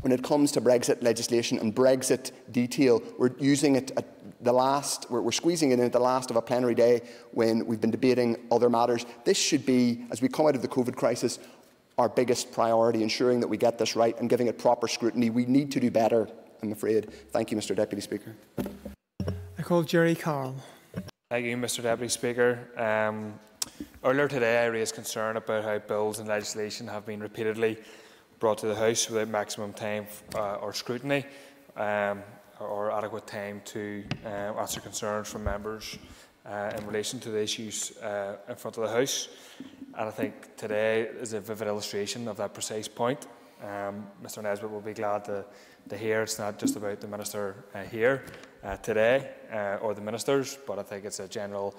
when it comes to Brexit legislation and Brexit detail, we're using it at the last, we're squeezing it in at the last of a plenary day when we've been debating other matters. This should be, as we come out of the COVID crisis, our biggest priority, ensuring that we get this right and giving it proper scrutiny. We need to do better, I'm afraid. Thank you, Mr Deputy Speaker. I call Gerry Carll. Thank you, Mr Deputy Speaker. Earlier today, I raised concern about how bills and legislation have been repeatedly brought to the House without maximum time or scrutiny or adequate time to answer concerns from members in relation to the issues in front of the House. And I think today is a vivid illustration of that precise point. Mr Nesbitt will be glad to hear it's not just about the Minister here today or the Ministers, but I think it's a general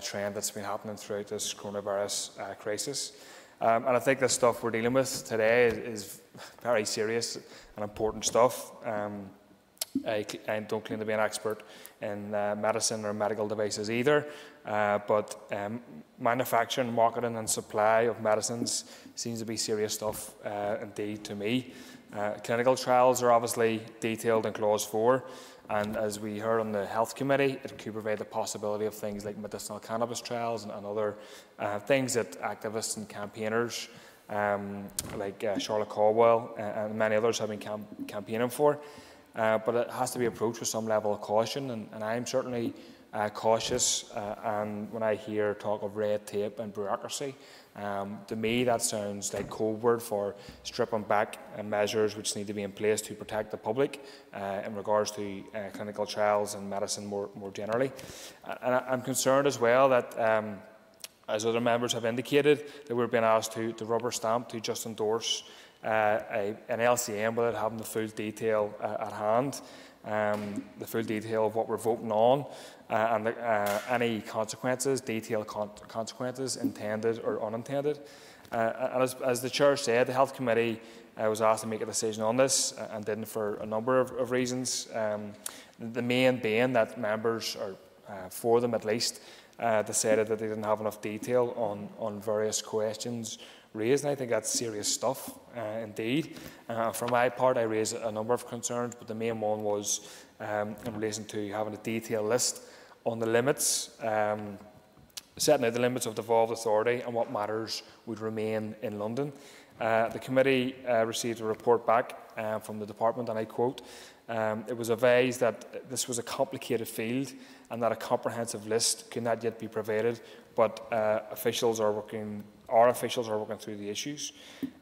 trend that's been happening throughout this coronavirus crisis. And I think the stuff we're dealing with today is very serious and important stuff. I don't claim to be an expert in medicine or medical devices either, but manufacturing, marketing and supply of medicines seems to be serious stuff indeed to me. Clinical trials are obviously detailed in Clause 4, And as we heard on the Health Committee, it could provide the possibility of things like medicinal cannabis trials and other things that activists and campaigners like Charlotte Caldwell and many others have been campaigning for. But it has to be approached with some level of caution, and I'm certainly cautious when I hear talk of red tape and bureaucracy. To me, that sounds like code word for stripping back measures which need to be in place to protect the public in regards to clinical trials and medicine more generally. And I'm concerned as well that, as other members have indicated, that we're being asked to rubber stamp, to just endorse an LCM without having the full detail at hand, the full detail of what we're voting on, and any consequences, detailed consequences, intended or unintended. And as the Chair said, the Health Committee was asked to make a decision on this and didn't for a number of reasons. The main being that members, or for them at least, decided that they didn't have enough detail on various questions raised, and I think that's serious stuff indeed. For my part, I raised a number of concerns, but the main one was in relation to having a detailed list on the limits, setting out the limits of devolved authority and what matters would remain in London. The committee received a report back from the department, and I quote, it was advised that this was a complicated field and that a comprehensive list could not yet be provided, but our officials are working through the issues.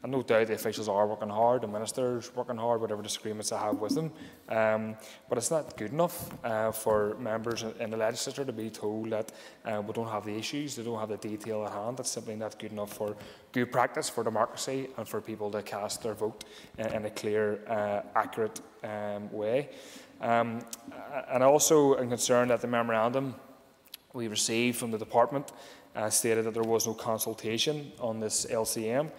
And no doubt the officials are working hard, the ministers working hard, whatever disagreements I have with them. But it's not good enough for members in the legislature to be told that we don't have the issues, they don't have the detail at hand. That's simply not good enough for good practice, for democracy, and for people to cast their vote in a clear, accurate way. And also I'm concerned that the memorandum we received from the department stated that there was no consultation on this LCM,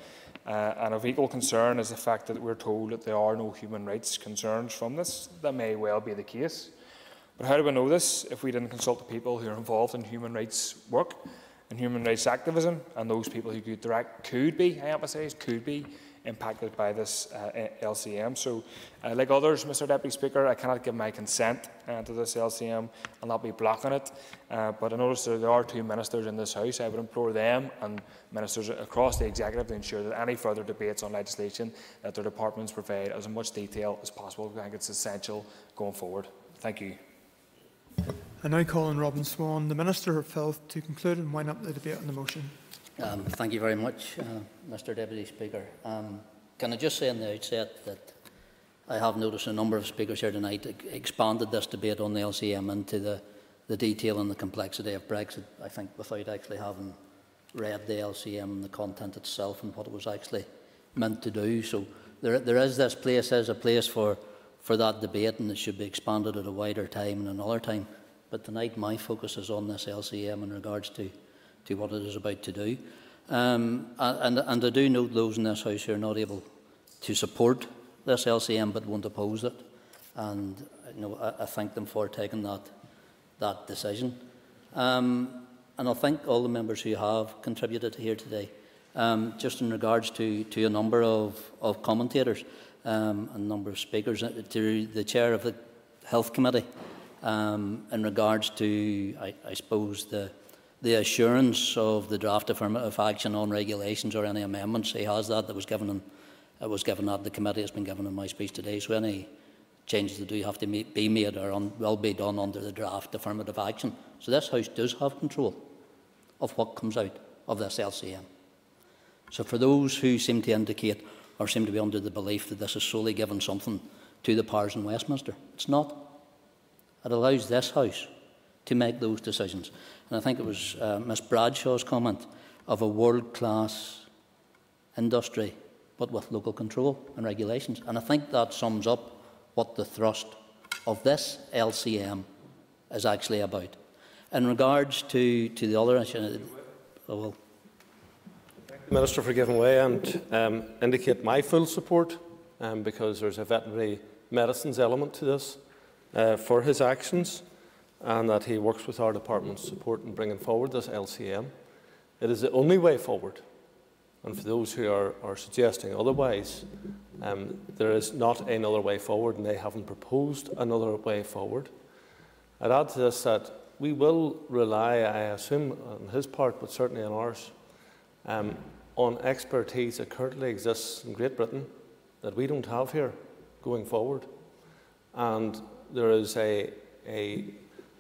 and of equal concern is the fact that we're told that there are no human rights concerns from this. That may well be the case, but how do we know this if we didn't consult the people who are involved in human rights work and human rights activism, and those people who could be impacted by this LCM? So, like others, Mr. Deputy Speaker, I cannot give my consent to this LCM. I'll not be blocking it. But I notice that there are two ministers in this House. I would implore them and ministers across the executive to ensure that any further debates on legislation that their departments provide as much detail as possible. I think it's essential going forward. Thank you. I now call on Robin Swann, the Minister of Health, to conclude and wind up the debate on the motion. Thank you very much, Mr. Deputy Speaker. Can I just say in the outset that I have noticed a number of speakers here tonight expanded this debate on the LCM into the detail and the complexity of Brexit, I think, without actually having read the LCM and the content itself and what it was actually meant to do. So there is this place as a place for that debate, and it should be expanded at a wider time and another time. But tonight my focus is on this LCM in regards to what it is about to do. And I do note those in this House who are not able to support this LCM but won't oppose it. And you know, I thank them for taking that decision. And I thank all the members who have contributed here today, just in regards to a number of commentators and a number of speakers, to the Chair of the Health Committee, in regards to, I suppose, the assurance of the draft affirmative action on regulations or any amendments. He has that was given him. It was given at the committee. It's been given in my speech today. So any changes that do have to be made or will be done under the draft affirmative action. So this House does have control of what comes out of this LCM. So for those who seem to indicate or seem to be under the belief that this is solely given something to the powers in Westminster, it's not. It allows this House to make those decisions. And I think it was Ms. Bradshaw's comment of a world-class industry, but with local control and regulations. And I think that sums up what the thrust of this LCM is actually about. In regards to the other issue, I will thank the Minister for giving way and indicate my full support, because there's a veterinary medicines element to this for his actions, and that he works with our department's support in bringing forward this LCM. It is the only way forward. And for those who are suggesting otherwise, there is not another way forward, and they haven't proposed another way forward. I'd add to this that we will rely, I assume, on his part, but certainly on ours, on expertise that currently exists in Great Britain that we don't have here going forward. And there is a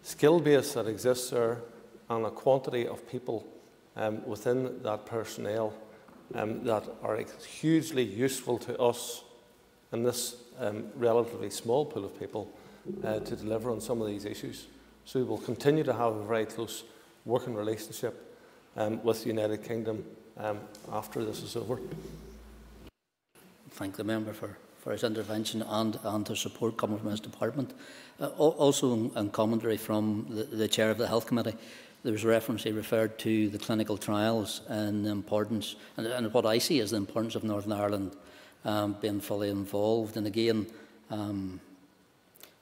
skill base that exists there and a quantity of people within that personnel that are hugely useful to us in this relatively small pool of people to deliver on some of these issues. So we will continue to have a very close working relationship with the United Kingdom after this is over. Thank the member for his intervention and the support coming from his department. Also in commentary from the chair of the Health Committee, there was a reference he referred to the clinical trials and the importance, and what I see is the importance of Northern Ireland being fully involved. And again,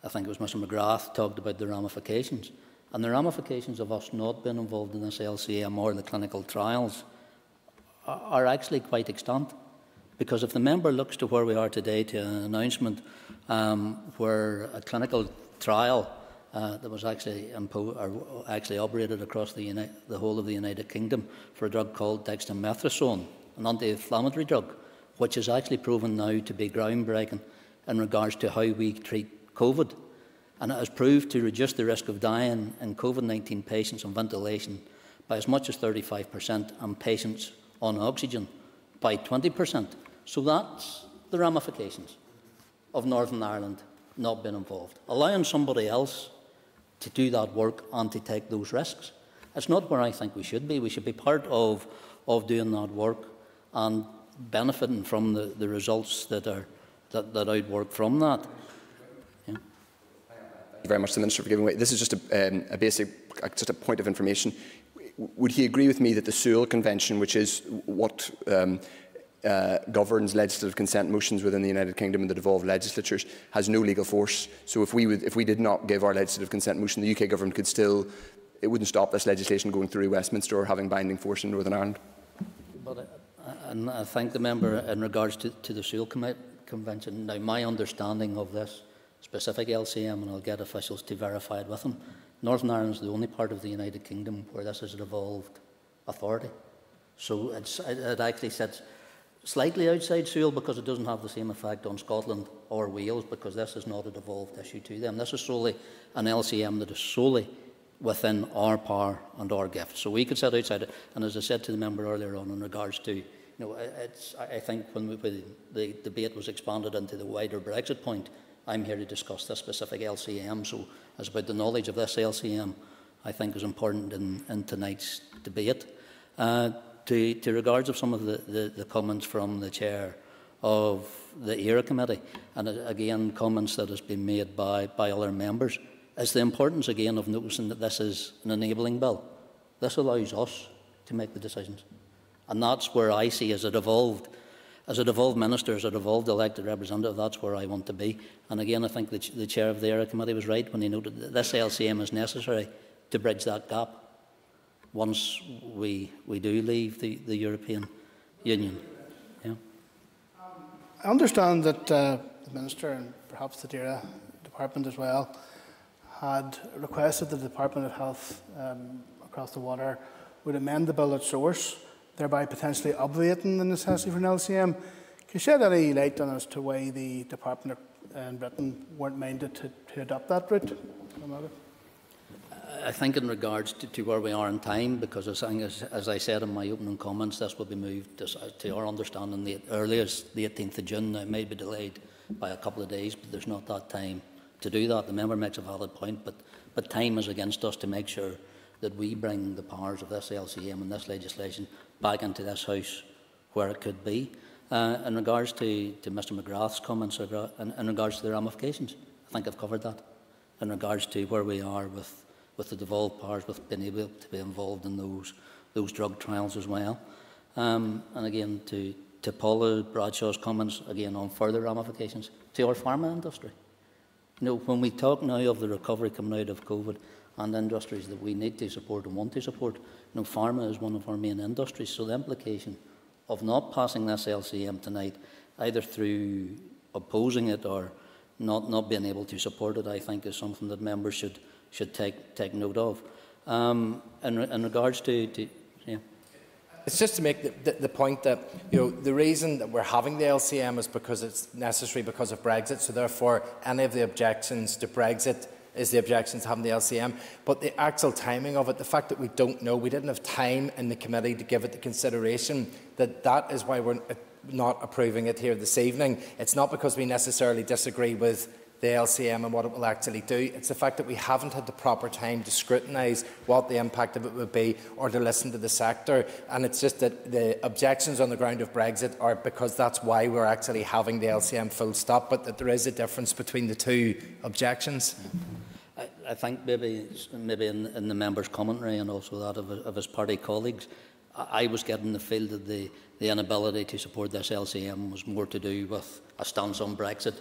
I think it was Mr. McGrath talked about the ramifications. And the ramifications of us not being involved in this LCM or the clinical trials are actually quite extant. Because if the member looks to where we are today, to an announcement where a clinical trial that was actually operated across the whole of the United Kingdom for a drug called dexamethasone, an anti-inflammatory drug, which is actually proven now to be groundbreaking in regards to how we treat COVID. And it has proved to reduce the risk of dying in COVID-19 patients on ventilation by as much as 35% and patients on oxygen by 20%. So that's the ramifications of Northern Ireland not being involved. Allowing somebody else to do that work and to take those risks. It's not where I think we should be. We should be part of doing that work and benefiting from the results that outwork from that. Yeah. Thank you very much to the Minister for giving way. This is just a basic, just a point of information. Would he agree with me that the Sewel Convention, which is what governs legislative consent motions within the United Kingdom and the devolved legislatures, has no legal force? So if we did not give our legislative consent motion, the UK government could still, it wouldn't stop this legislation going through Westminster or having binding force in Northern Ireland. But I thank the member in regards to the Sewel Convention. Now, my understanding of this specific LCM, and I'll get officials to verify it with them, Northern Ireland is the only part of the United Kingdom where this is a devolved authority. So it actually sits slightly outside Sewel because it doesn't have the same effect on Scotland or Wales, because this is not a devolved issue to them. This is solely an LCM that is solely within our power and our gift. So we could sit outside it. And as I said to the member earlier on in regards to, I think when the debate was expanded into the wider Brexit point, I'm here to discuss this specific LCM, so it's about the knowledge of this LCM, I think, is important in tonight's debate. To regards of some of the comments from the chair of the ERA committee, and again comments that has been made by other members, is the importance again of noticing that this is an enabling bill. This allows us to make the decisions, and that's where I see as it evolved. As a devolved minister, as a devolved elected representative, that's where I want to be. And again, I think the chair of the ERA committee was right when he noted that this LCM is necessary to bridge that gap once we do leave the European Union. Yeah. I understand that the Minister and perhaps the DERA department as well had requested that the Department of Health across the water would amend the bill at source, thereby potentially obviating the necessity for an LCM. Can you shed any light on as to why the Department in Britain weren't minded to adopt that route? I think in regards to where we are in time, because as I said in my opening comments, this will be moved to our understanding the earliest, the 18th of June. Now, it may be delayed by a couple of days, but there's not that time to do that. The member makes a valid point, but time is against us to make sure that we bring the powers of this LCM and this legislation back into this House where it could be. In regards to Mr. McGrath's comments, in regards to the ramifications, I think I've covered that. In regards to where we are with the devolved powers, with being able to be involved in those drug trials as well. And again, to Paula Bradshaw's comments, again, on further ramifications to our pharma industry. When we talk now of the recovery coming out of COVID, and industries that we need to support and want to support. Pharma is one of our main industries, so the implication of not passing this LCM tonight, either through opposing it or not being able to support it, I think is something that members should take note of. In regards to yeah. It's just to make the point that the reason that we're having the LCM is because it's necessary because of Brexit. So therefore, any of the objections to Brexit is the objections to having the LCM. But the actual timing of it, the fact that we don't know, we didn't have time in the committee to give it the consideration, that is why we're not approving it here this evening. It's not because we necessarily disagree with the LCM and what it will actually do. It's the fact that we haven't had the proper time to scrutinise what the impact of it would be or to listen to the sector. And it's just that the objections on the ground of Brexit are because that's why we're actually having the LCM full stop, but that there is a difference between the two objections. I think maybe in the member's commentary and also that of his party colleagues, I was getting the feel that the inability to support this LCM was more to do with a stance on Brexit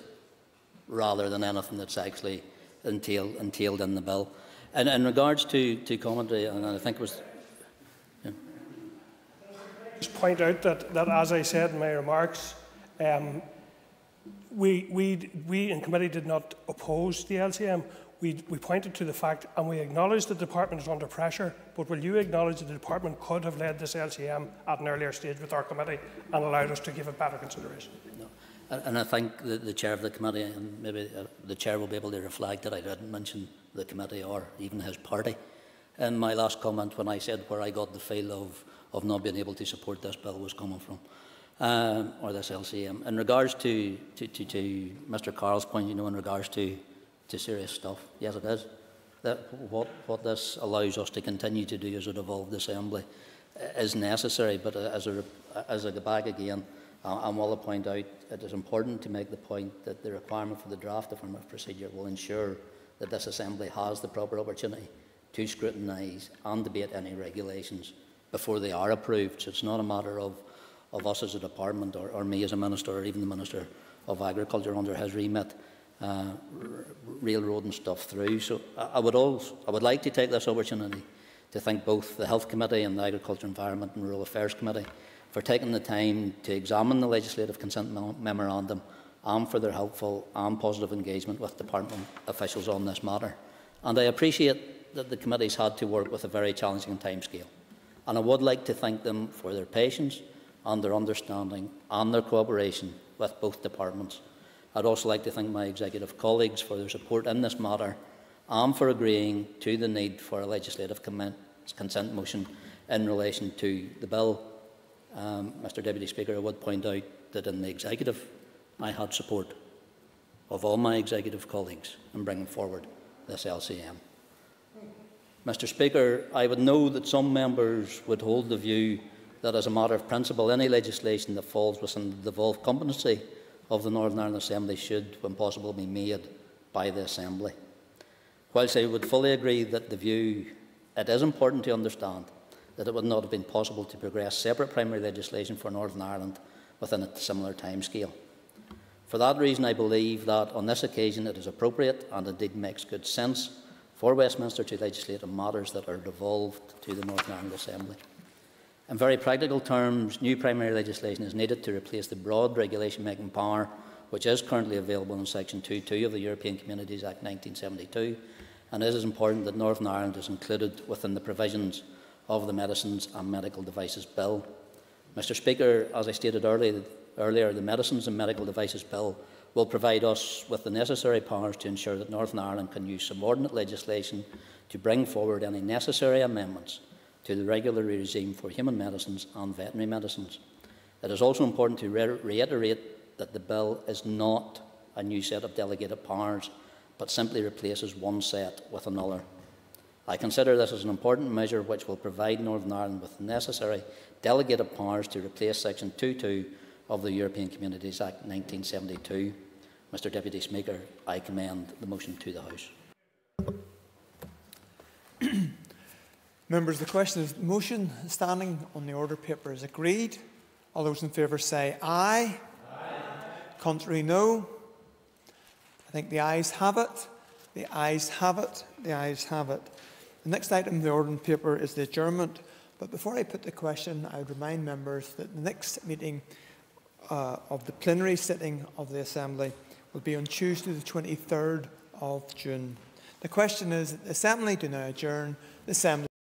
rather than anything that's actually entailed in the bill. And in regards to commentary, and I think it was... Yeah. Just point out that, as I said in my remarks, we in committee did not oppose the LCM. We pointed to the fact, and we acknowledge the department is under pressure, but will you acknowledge that the department could have led this LCM at an earlier stage with our committee and allowed us to give it better consideration? No. And I think the chair of the committee, and maybe the chair will be able to reflect that I didn't mention the committee or even his party in my last comment when I said where I got the feel of not being able to support this bill was coming from, or this LCM. In regards to Mr. Carl's point, in regards to serious stuff, yes, it is. What this allows us to continue to do as a devolved assembly is necessary, but as I go back again, I will point out it is important to make the point that the requirement for the draft affirmative procedure will ensure that this assembly has the proper opportunity to scrutinise and debate any regulations before they are approved. So it's not a matter of us as a department or me as a minister or even the Minister of Agriculture under his remit railroading stuff through. So I would like to take this opportunity to thank both the Health Committee and the Agriculture, Environment and Rural Affairs Committee for taking the time to examine the legislative consent memorandum and for their helpful and positive engagement with department officials on this matter. And I appreciate that the committees had to work with a very challenging timescale. And I would like to thank them for their patience and their understanding and their cooperation with both departments. I'd also like to thank my executive colleagues for their support in this matter and for agreeing to the need for a legislative consent motion in relation to the bill. Mr. Deputy Speaker, I would point out that in the executive, I had support of all my executive colleagues in bringing forward this LCM. Mr. Speaker, I would know that some members would hold the view that as a matter of principle, any legislation that falls within the devolved competency of the Northern Ireland Assembly should, when possible, be made by the Assembly. Whilst I would fully agree that the view, it is important to understand that it would not have been possible to progress separate primary legislation for Northern Ireland within a similar timescale. For that reason, I believe that on this occasion it is appropriate and indeed makes good sense for Westminster to legislate on matters that are devolved to the Northern Ireland Assembly. In very practical terms, new primary legislation is needed to replace the broad regulation-making power which is currently available in Section 2.2 of the European Communities Act 1972, and it is important that Northern Ireland is included within the provisions of the Medicines and Medical Devices Bill. Mr. Speaker, as I stated earlier, the Medicines and Medical Devices Bill will provide us with the necessary powers to ensure that Northern Ireland can use subordinate legislation to bring forward any necessary amendments to the regulatory regime for human medicines and veterinary medicines. It is also important to reiterate that the bill is not a new set of delegated powers, but simply replaces one set with another. I consider this as an important measure which will provide Northern Ireland with the necessary delegated powers to replace Section 2.2 of the European Communities Act 1972. Mr. Deputy Speaker, I commend the motion to the House. Members, the question of the motion standing on the order paper is agreed. All those in favour say aye. Aye. Contrary, no. I think the ayes have it. The ayes have it. The ayes have it. The next item of the order paper is the adjournment But before I put the question, I would remind members that the next meeting of the plenary sitting of the Assembly will be on Tuesday the 23rd of June. The question is that the Assembly do now adjourn. The Assembly